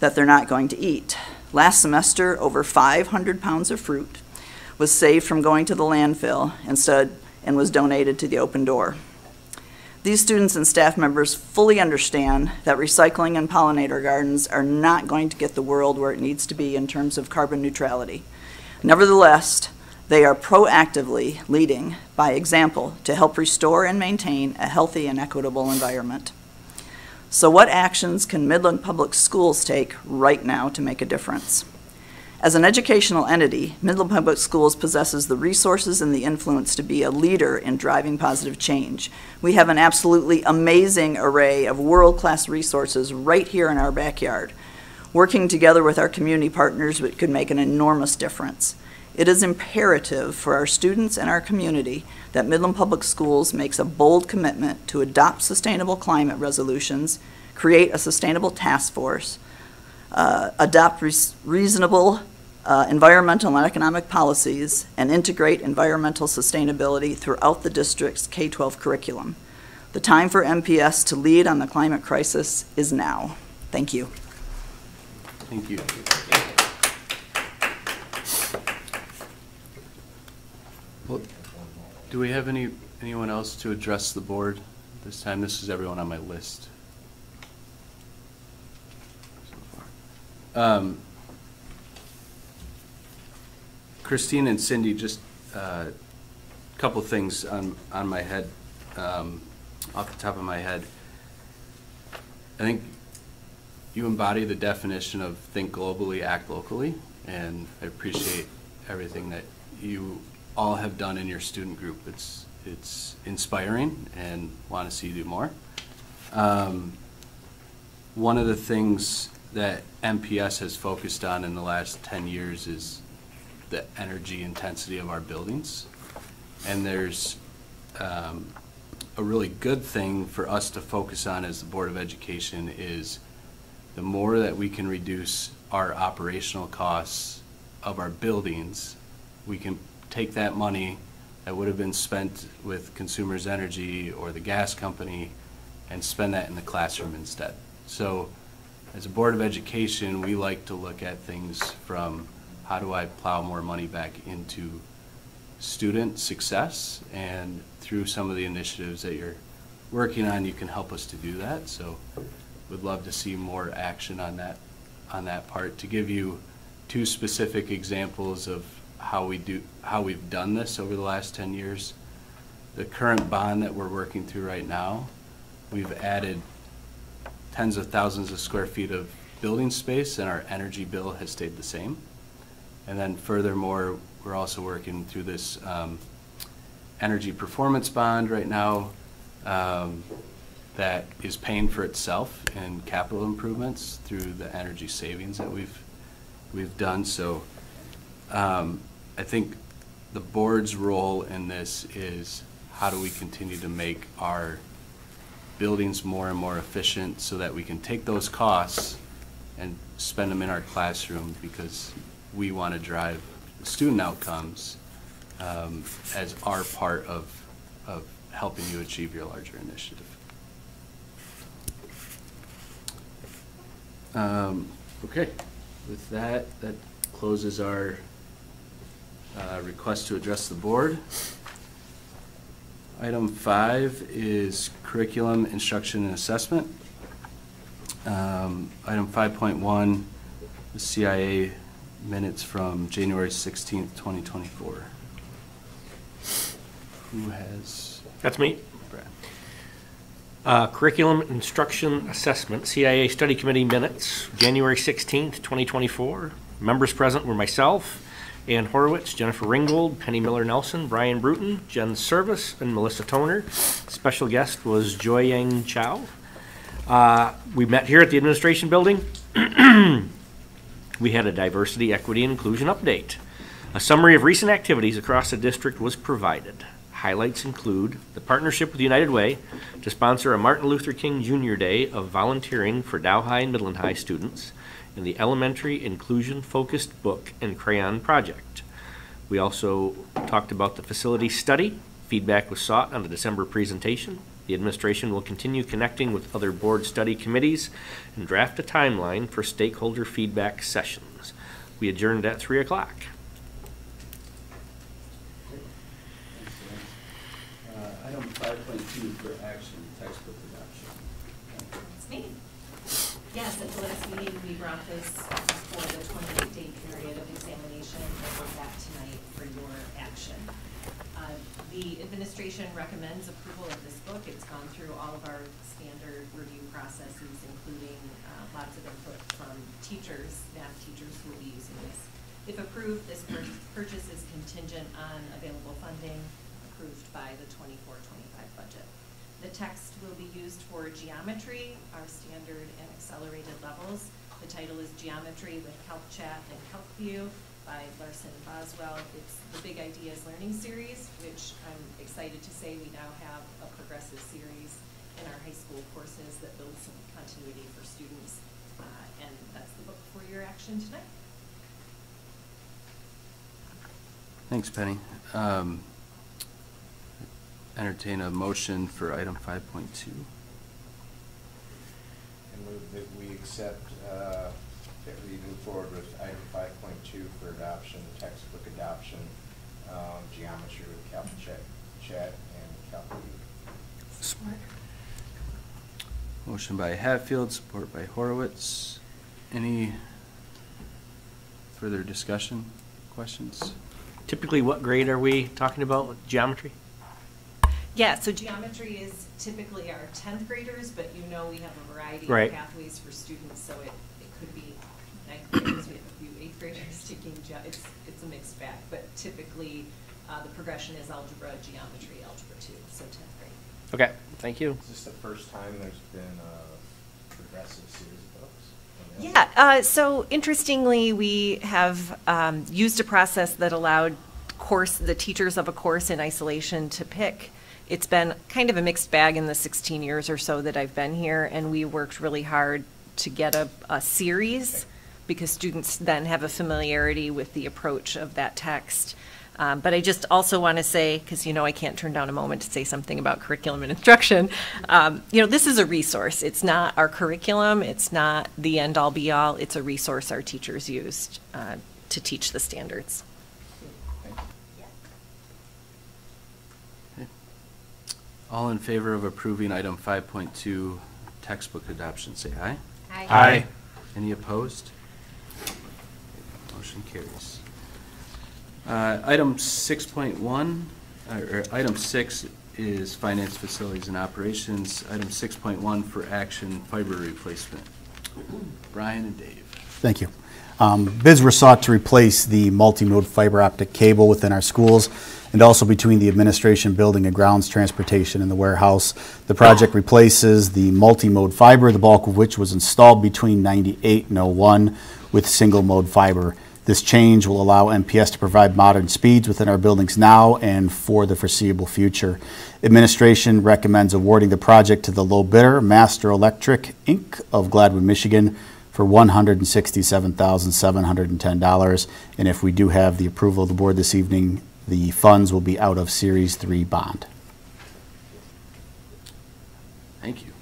that they're not going to eat. Last semester, over 500 pounds of fruit was saved from going to the landfill and was donated to the Open Door. These students and staff members fully understand that recycling and pollinator gardens are not going to get the world where it needs to be in terms of carbon neutrality. Nevertheless, they are proactively leading by example to help restore and maintain a healthy and equitable environment. So what actions can Midland Public Schools take right now to make a difference? As an educational entity, Midland Public Schools possesses the resources and the influence to be a leader in driving positive change. We have an absolutely amazing array of world-class resources right here in our backyard. Working together with our community partners, it could make an enormous difference. It is imperative for our students and our community that Midland Public Schools makes a bold commitment to adopt sustainable climate resolutions, create a sustainable task force, adopt reasonable environmental and economic policies, and integrate environmental sustainability throughout the district's K-12 curriculum. The time for MPS to lead on the climate crisis is now. Thank you. Thank you. Well, do we have anyone else to address the board this time? This is everyone on my list so far. Christine and Cindy, just a couple things on my head, off the top of my head. I think you embody the definition of think globally, act locally, and I appreciate everything that you all have done in your student group. It's inspiring, and want to see you do more. One of the things that MPS has focused on in the last 10 years is the energy intensity of our buildings, and there's a really good thing for us to focus on as the Board of Education is the more that we can reduce our operational costs of our buildings, we can take that money that would have been spent with Consumers Energy or the gas company and spend that in the classroom instead. So as a Board of Education, we like to look at things from how do I plow more money back into student success, and through some of the initiatives that you're working on, you can help us to do that. So we'd love to see more action on that part. To give you two specific examples of how we've done this over the last 10 years. The current bond that we're working through right now, we've added tens of thousands of square feet of building space, and our energy bill has stayed the same. And then furthermore, we're also working through this energy performance bond right now that is paying for itself in capital improvements through the energy savings that we've done. So I think the board's role in this is how do we continue to make our buildings more and more efficient so that we can take those costs and spend them in our classroom, because we want to drive student outcomes as our part of helping you achieve your larger initiative. Okay, with that, that closes our request to address the board. Item 5 is curriculum, instruction, and assessment. Item 5.1, the CIA minutes from January 16th, 2024. who has... That's me. Curriculum Instruction Assessment, CIA Study Committee Minutes, January 16th, 2024. Members present were myself, Ann Horowitz, Jennifer Ringgold, Penny Miller-Nelson, Brian Bruton, Jen Service, and Melissa Toner. Special guest was Joy-Yang Chow. We met here at the administration building. We had a diversity, equity, and inclusion update. A summary of recent activities across the district was provided. Highlights include the partnership with United Way to sponsor a Martin Luther King Jr. Day of volunteering for Dow High and Midland High students in the Elementary Inclusion-Focused Book and Crayon Project. We also talked about the facility study. Feedback was sought on the December presentation. The administration will continue connecting with other board study committees and draft a timeline for stakeholder feedback sessions. We adjourned at 3 o'clock. Item 5.2 for action, textbook adoption. It's me. Yes, at the last meeting we brought this for the 28-day period of examination. I brought that tonight for your action. The administration recommends approval of this book. It's gone through all of our standard review processes, including lots of input from teachers, math teachers who will be using this. If approved, this purchase is contingent on available funding approved by the 24-25 budget. The text will be used for geometry, our standard and accelerated levels. The title is Geometry with CalcChat and CalcView by Larson Boswell. It's the Big Ideas Learning Series, which I'm excited to say we now have a progressive series in our high school courses that builds some continuity for students. And that's the book for your action tonight. Thanks, Penny. Entertain a motion for item 5.2. I move that we accept that we move forward with item 5.2 for adoption, textbook adoption, geometry with CalcChat and CalcView. Smart. Motion by Hatfield, support by Horowitz. Any further discussion, questions? Typically, what grade are we talking about with geometry? Yeah, so geometry is typically our 10th graders, but you know we have a variety of pathways for students, so it could be 9th graders, we have a few 8th graders taking geometry, it's a mixed bag, but typically the progression is algebra, geometry, algebra 2, so 10th grade. Okay, thank you. Is this the first time there's been a progressive series of books? Yeah, so interestingly we have used a process that allowed the teachers of a course in isolation to pick. It's been kind of a mixed bag in the 16 years or so that I've been here, and we worked really hard to get a series because students then have a familiarity with the approach of that text. But I just also want to say, because you know I can't turn down a moment to say something about curriculum and instruction, you know, this is a resource. It's not our curriculum. It's not the end-all be-all. It's a resource our teachers used to teach the standards. All in favor of approving item 5.2 textbook adoption, say aye. Aye. Aye. Any opposed? Motion carries. Item 6.1, or item 6 is finance, facilities, and operations. Item 6.1 for action, fiber replacement. Brian and Dave. Thank you. Bids were sought to replace the multi-mode fiber optic cable within our schools and also between the administration building and grounds, transportation, and the warehouse. The project replaces the multi-mode fiber, the bulk of which was installed between 98 and 01 with single-mode fiber. This change will allow MPS to provide modern speeds within our buildings now and for the foreseeable future. Administration recommends awarding the project to the low bidder, Master Electric Inc. of Gladwin, Michigan, for $167,710. And if we do have the approval of the board this evening, the funds will be out of Series 3 bond. Thank you.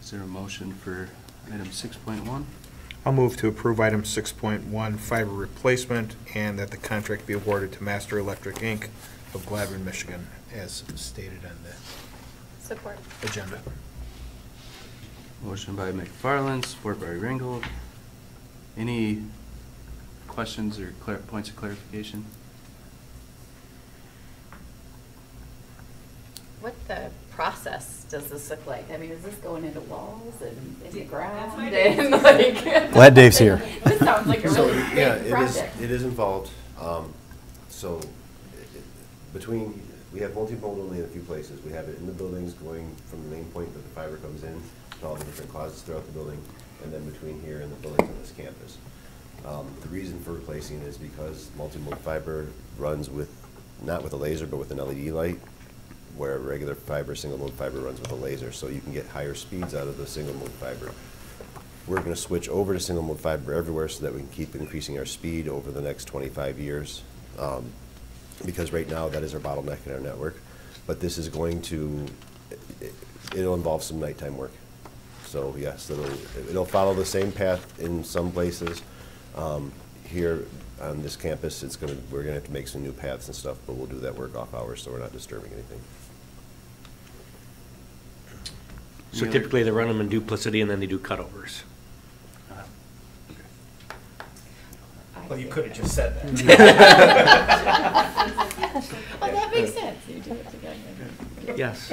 Is there a motion for item 6.1? I'll move to approve item 6.1, fiber replacement, and that the contract be awarded to Master Electric, Inc. of Gladwin, Michigan, as stated on the agenda. Motion by McFarland, support by Ringgold. Any questions or points of clarification? does this look like? I mean, is this going into walls and in the ground? Glad Dave's here. This sounds like a really big project. It is involved. So between, we have multimodal in a few places. We have it in the buildings going from the main point that the fiber comes in to all the different closets throughout the building, and then between here and the buildings on this campus. The reason for replacing is because multimodal fiber runs with, not with a laser, but with an LED light, where regular fiber, single mode fiber runs with a laser. So you can get higher speeds out of the single mode fiber. We're going to switch over to single mode fiber everywhere so that we can keep increasing our speed over the next 25 years. Because right now that is our bottleneck in our network. But this is going to, it'll involve some nighttime work. So yes, it'll follow the same path in some places. Here on this campus, we're going to have to make some new paths and stuff, but we'll do that work off hours so we're not disturbing anything. So typically they run them in duplicity and then they do cutovers. Well, you could have just said that. Well, that makes sense. You do it together. Yes.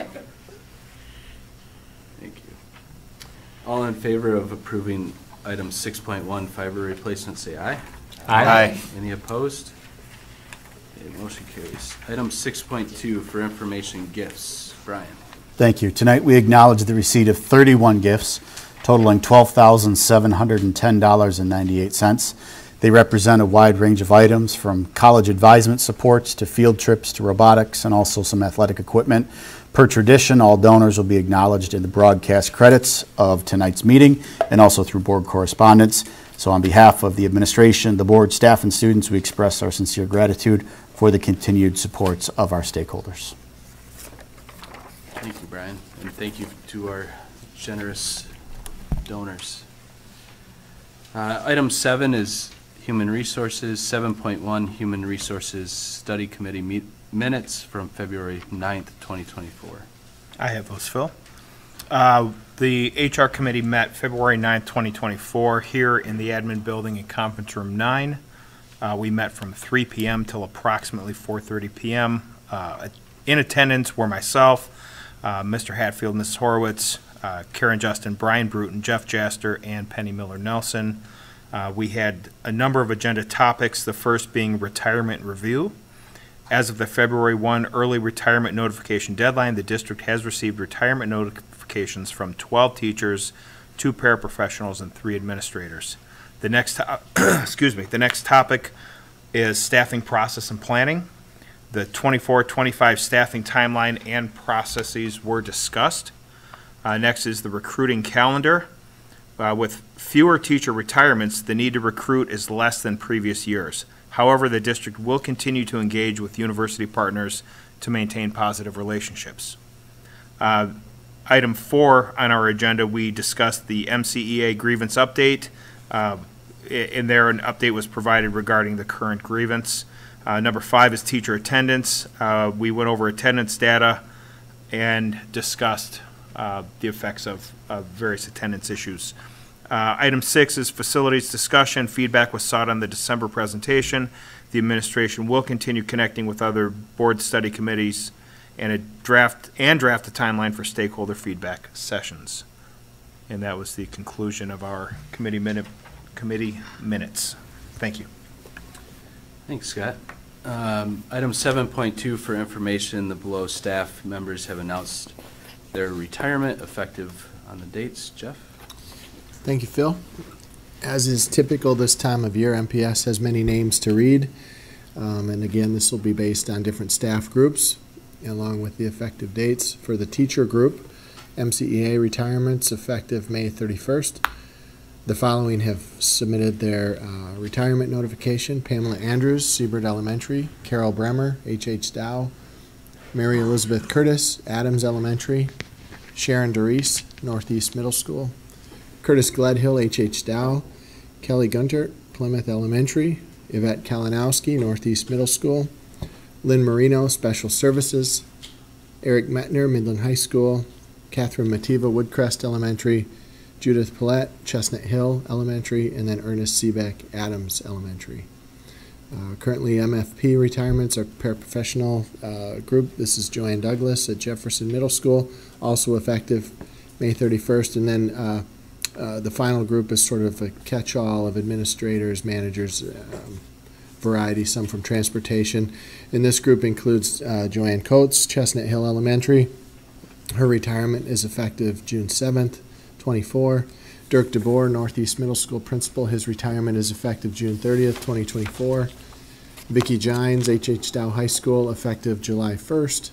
Thank you. All in favor of approving item 6.1, fiber replacement, say aye. Aye. Aye. Any opposed? Okay, motion carries. Item 6.2, for information gifts. Brian. Thank you. Tonight we acknowledge the receipt of 31 gifts totaling $12,710.98. They represent a wide range of items from college advisement supports to field trips to robotics and also some athletic equipment. Per tradition, all donors will be acknowledged in the broadcast credits of tonight's meeting and also through board correspondence. So on behalf of the administration, the board, staff, and students, we express our sincere gratitude for the continued supports of our stakeholders. Thank you, Brian, and thank you to our generous donors. Item 7 is Human Resources. 7.1, Human Resources Study Committee minutes from February 9th, 2024. I have those, Phil. The HR committee met February 9th, 2024 here in the admin building in conference room 9. We met from 3 p.m. till approximately 4:30 p.m. In attendance were myself, Mr. Hatfield, Mrs. Horowitz, Karen Justin, Brian Bruton, Jeff Jaster, and Penny Miller-Nelson. We had a number of agenda topics, the first being retirement review. As of the February 1 early retirement notification deadline, the district has received retirement notifications from 12 teachers, 2 paraprofessionals, and 3 administrators. The next next topic is staffing process and planning. The 24-25 staffing timeline and processes were discussed. Next is the recruiting calendar. With fewer teacher retirements, the need to recruit is less than previous years. However, the district will continue to engage with university partners to maintain positive relationships. Item 4 on our agenda, we discussed the MCEA grievance update. In there, an update was provided regarding the current grievance. Number 5 is teacher attendance. We went over attendance data and discussed the effects of various attendance issues. Item 6 is facilities discussion. Feedback was sought on the December presentation. The administration will continue connecting with other board study committees and draft a timeline for stakeholder feedback sessions. And that was the conclusion of our committee minutes. Thank you. Thanks, Scott. Item 7.2, for information, the below staff members have announced their retirement effective on the dates. Jeff? Thank you, Phil. As is typical this time of year, MPS has many names to read. And again, this will be based on different staff groups along with the effective dates. For the teacher group, MCEA retirements effective May 31st. The following have submitted their retirement notification: Pamela Andrews, Seabird Elementary; Carol Bremer, H.H. Dow; Mary Elizabeth Curtis, Adams Elementary; Sharon Doris, Northeast Middle School; Curtis Gledhill, H.H. Dow; Kelly Gunter, Plymouth Elementary; Yvette Kalinowski, Northeast Middle School; Lynn Marino, Special Services; Eric Metner, Midland High School; Catherine Mativa, Woodcrest Elementary; Judith Pillette, Chestnut Hill Elementary; and then Ernest Seebeck, Adams Elementary. Currently, MFP retirements are paraprofessional group. This is Joanne Douglas at Jefferson Middle School, also effective May 31st. And then the final group is sort of a catch-all of administrators, managers, variety, some from transportation. And this group includes Joanne Coates, Chestnut Hill Elementary. Her retirement is effective June 7th, 24. Dirk DeBoer, Northeast Middle School principal, his retirement is effective June 30th, 2024. Vicki Gines, H.H. Dow High School, effective July 1st.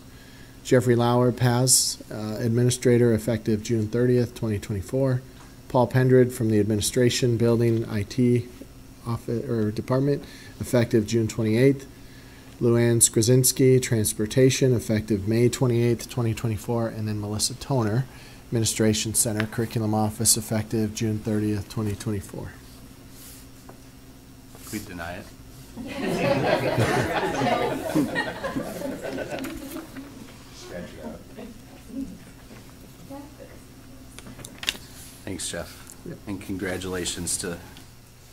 Jeffrey Lauer, PAS, administrator, effective June 30th, 2024. Paul Pendred from the administration building IT office, or department, effective June 28th. Luann Skrzynski, transportation, effective May 28th, 2024. And then Melissa Toner, Administration Center, Curriculum Office, effective June 30th, 2024. We deny it. Thanks, Jeff. Yep. And congratulations to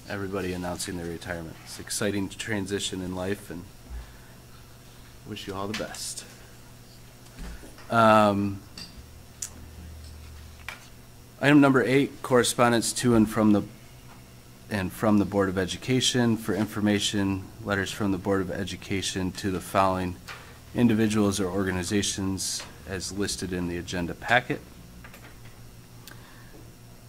everybody announcing their retirement. It's an exciting transition in life, and wish you all the best. Item number 8, correspondence to and from the Board of Education. For information, letters from the Board of Education to the following individuals or organizations as listed in the agenda packet.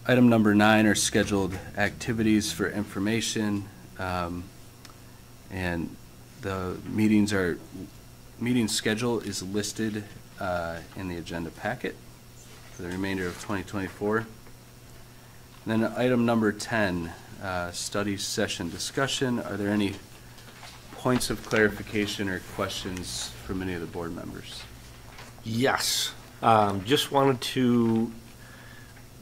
Item number 9 are scheduled activities for information, and the meeting schedule is listed in the agenda packet for the remainder of 2024. And then item number 10, study session discussion. Are there any points of clarification or questions from any of the board members? Yes, just wanted to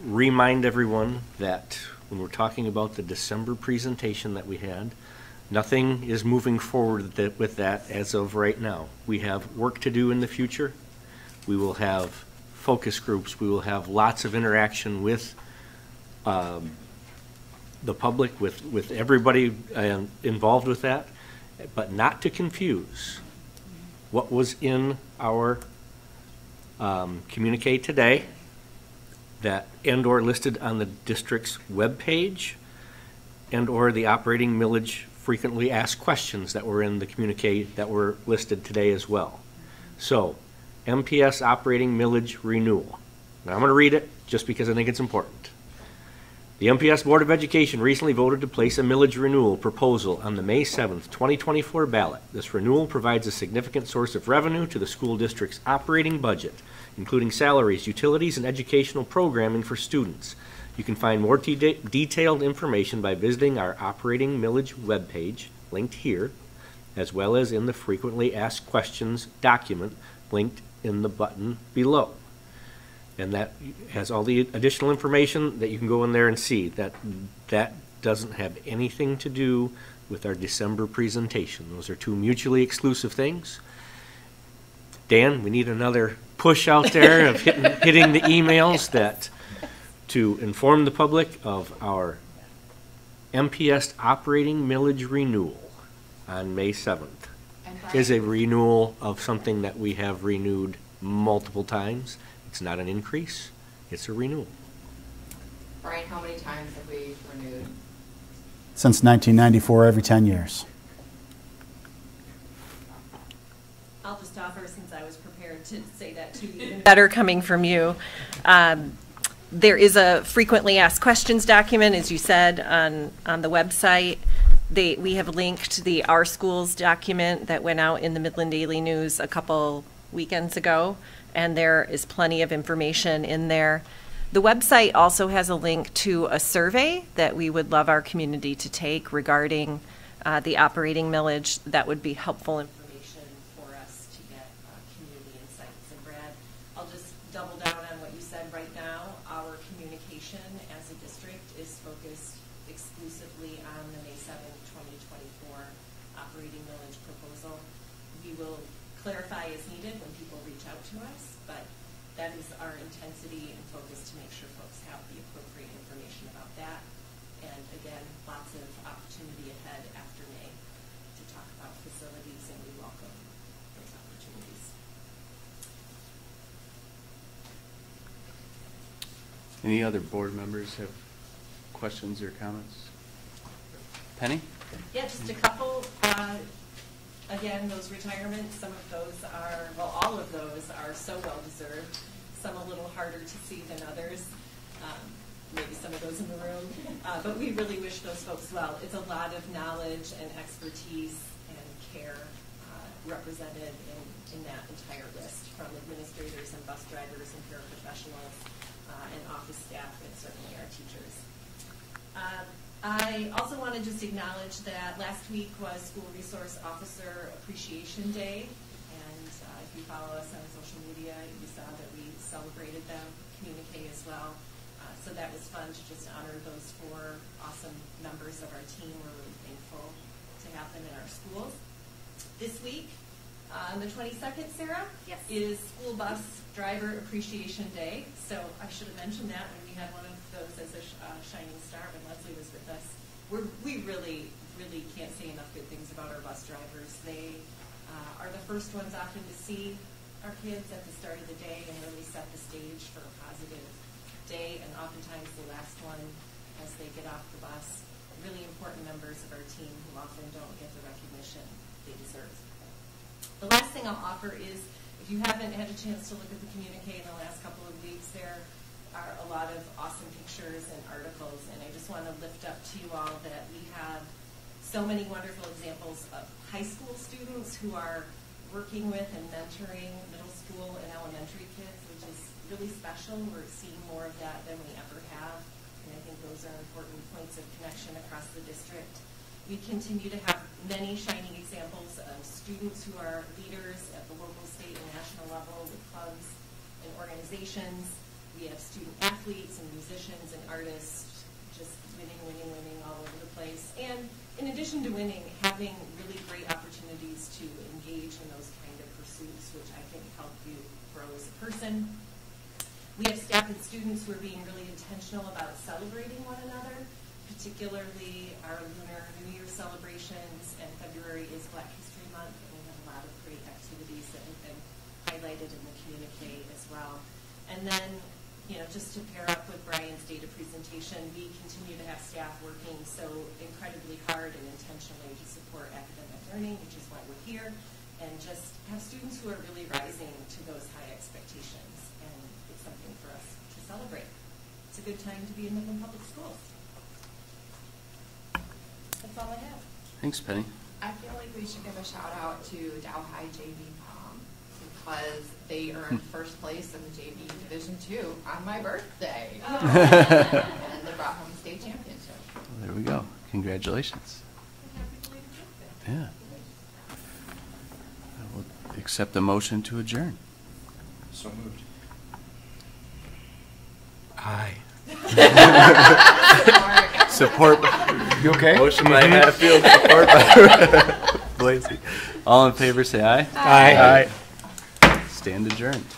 remind everyone that when we're talking about the December presentation that we had, nothing is moving forward with that as of right now. We have work to do in the future. We will have focus groups, we will have lots of interaction with the public, with everybody involved with that, but not to confuse what was in our communique today that and or listed on the district's webpage and or the operating millage frequently asked questions that were in the communique that were listed today as well. So MPS operating millage renewal. Now I'm going to read it just because I think it's important. The MPS Board of Education recently voted to place a millage renewal proposal on the May 7th, 2024 ballot. This renewal provides a significant source of revenue to the school district's operating budget, including salaries, utilities, and educational programming for students. You can find more detailed information by visiting our operating millage webpage, linked here, as well as in the frequently asked questions document, linked in the button below. And that has all the additional information that you can go in there and see. That doesn't have anything to do with our December presentation. Those are two mutually exclusive things. Dan, we need another push out there of hitting the emails that to inform the public of our MPS operating millage renewal on May 7th. Is a renewal of something that we have renewed multiple times. It's not an increase, it's a renewal. Brian, how many times have we renewed? Since 1994, every 10 years. I'll just offer, since I was prepared to say that to you even better coming from you. There is a frequently asked questions document, as you said, on the website. We have linked the Our Schools document that went out in the Midland Daily News a couple weekends ago, and there is plenty of information in there. The website also has a link to a survey that we would love our community to take regarding the operating millage. That would be helpful information for us to get community insights. And Brad, I'll just double down on what you said right now. Our communication as a district is focused exclusively on the May 7, 2024 operating millage proposal. We will clarify as needed when people reach out to us, but that is our intensity and focus to make sure folks have the appropriate information about that. And again, lots of opportunity ahead after May to facilities, and we welcome those opportunities. Any other board members have questions or comments? Penny? Yeah, just a couple. Again, those retirements, some of those are, well, all of those are so well-deserved, some a little harder to see than others, maybe some of those in the room, but we really wish those folks well. It's a lot of knowledge and expertise and care represented in that entire list, from administrators and bus drivers and paraprofessionals and office staff, and certainly our teachers. I also want to just acknowledge that last week was School Resource Officer Appreciation Day, and if you follow us on social media, you saw that we celebrated them, communique as well. So that was fun to just honor those four awesome members of our team. We're really thankful to have them in our schools. This week, on the 22nd, Sarah, yes, is School Bus Driver Appreciation Day. So I should have mentioned that when we had one of those as a shining star when Leslie was with us. We really, really can't say enough good things about our bus drivers. They are the first ones often to see our kids at the start of the day and really set the stage for a positive day, and oftentimes the last one as they get off the bus. Really important members of our team who often don't get the recognition they deserve. The last thing I'll offer is, if you haven't had a chance to look at the communique in the last couple of weeks, there are a lot of awesome pictures and articles, and I just want to lift up to you all that we have so many wonderful examples of high school students who are working with and mentoring middle school and elementary kids, which is really special. We're seeing more of that than we ever have, and I think those are important points of connection across the district. We continue to have many shining examples of students who are leaders at the local, state, and national level with clubs and organizations. We have student athletes and musicians and artists just winning, winning, winning all over the place. And in addition to winning, having really great opportunities to engage in those kind of pursuits, which I think help you grow as a person. We have staff and students who are being really intentional about celebrating one another, particularly our Lunar New Year celebrations, and February is Black History Month, and we have a lot of great activities that have been highlighted in the communique as well. And then, you know, just to pair up with Brian's data presentation, we continue to have staff working so incredibly hard and intentionally to support academic learning, which is why we're here, and just have students who are really rising to those high expectations, and it's something for us to celebrate. It's a good time to be in Midland Public Schools. That's all I have. Thanks, Penny. I feel like we should give a shout out to Dow High JV Pom, because they earned first place in the JV Division II on my birthday. Oh. And they brought home the state championship. Well, there we go. Congratulations. Yeah. I will accept the motion to adjourn. So moved. Aye. Support. You okay? Motion by Hatfield, support by Blasy. All in favor, say aye. Aye. Aye. Stand adjourned.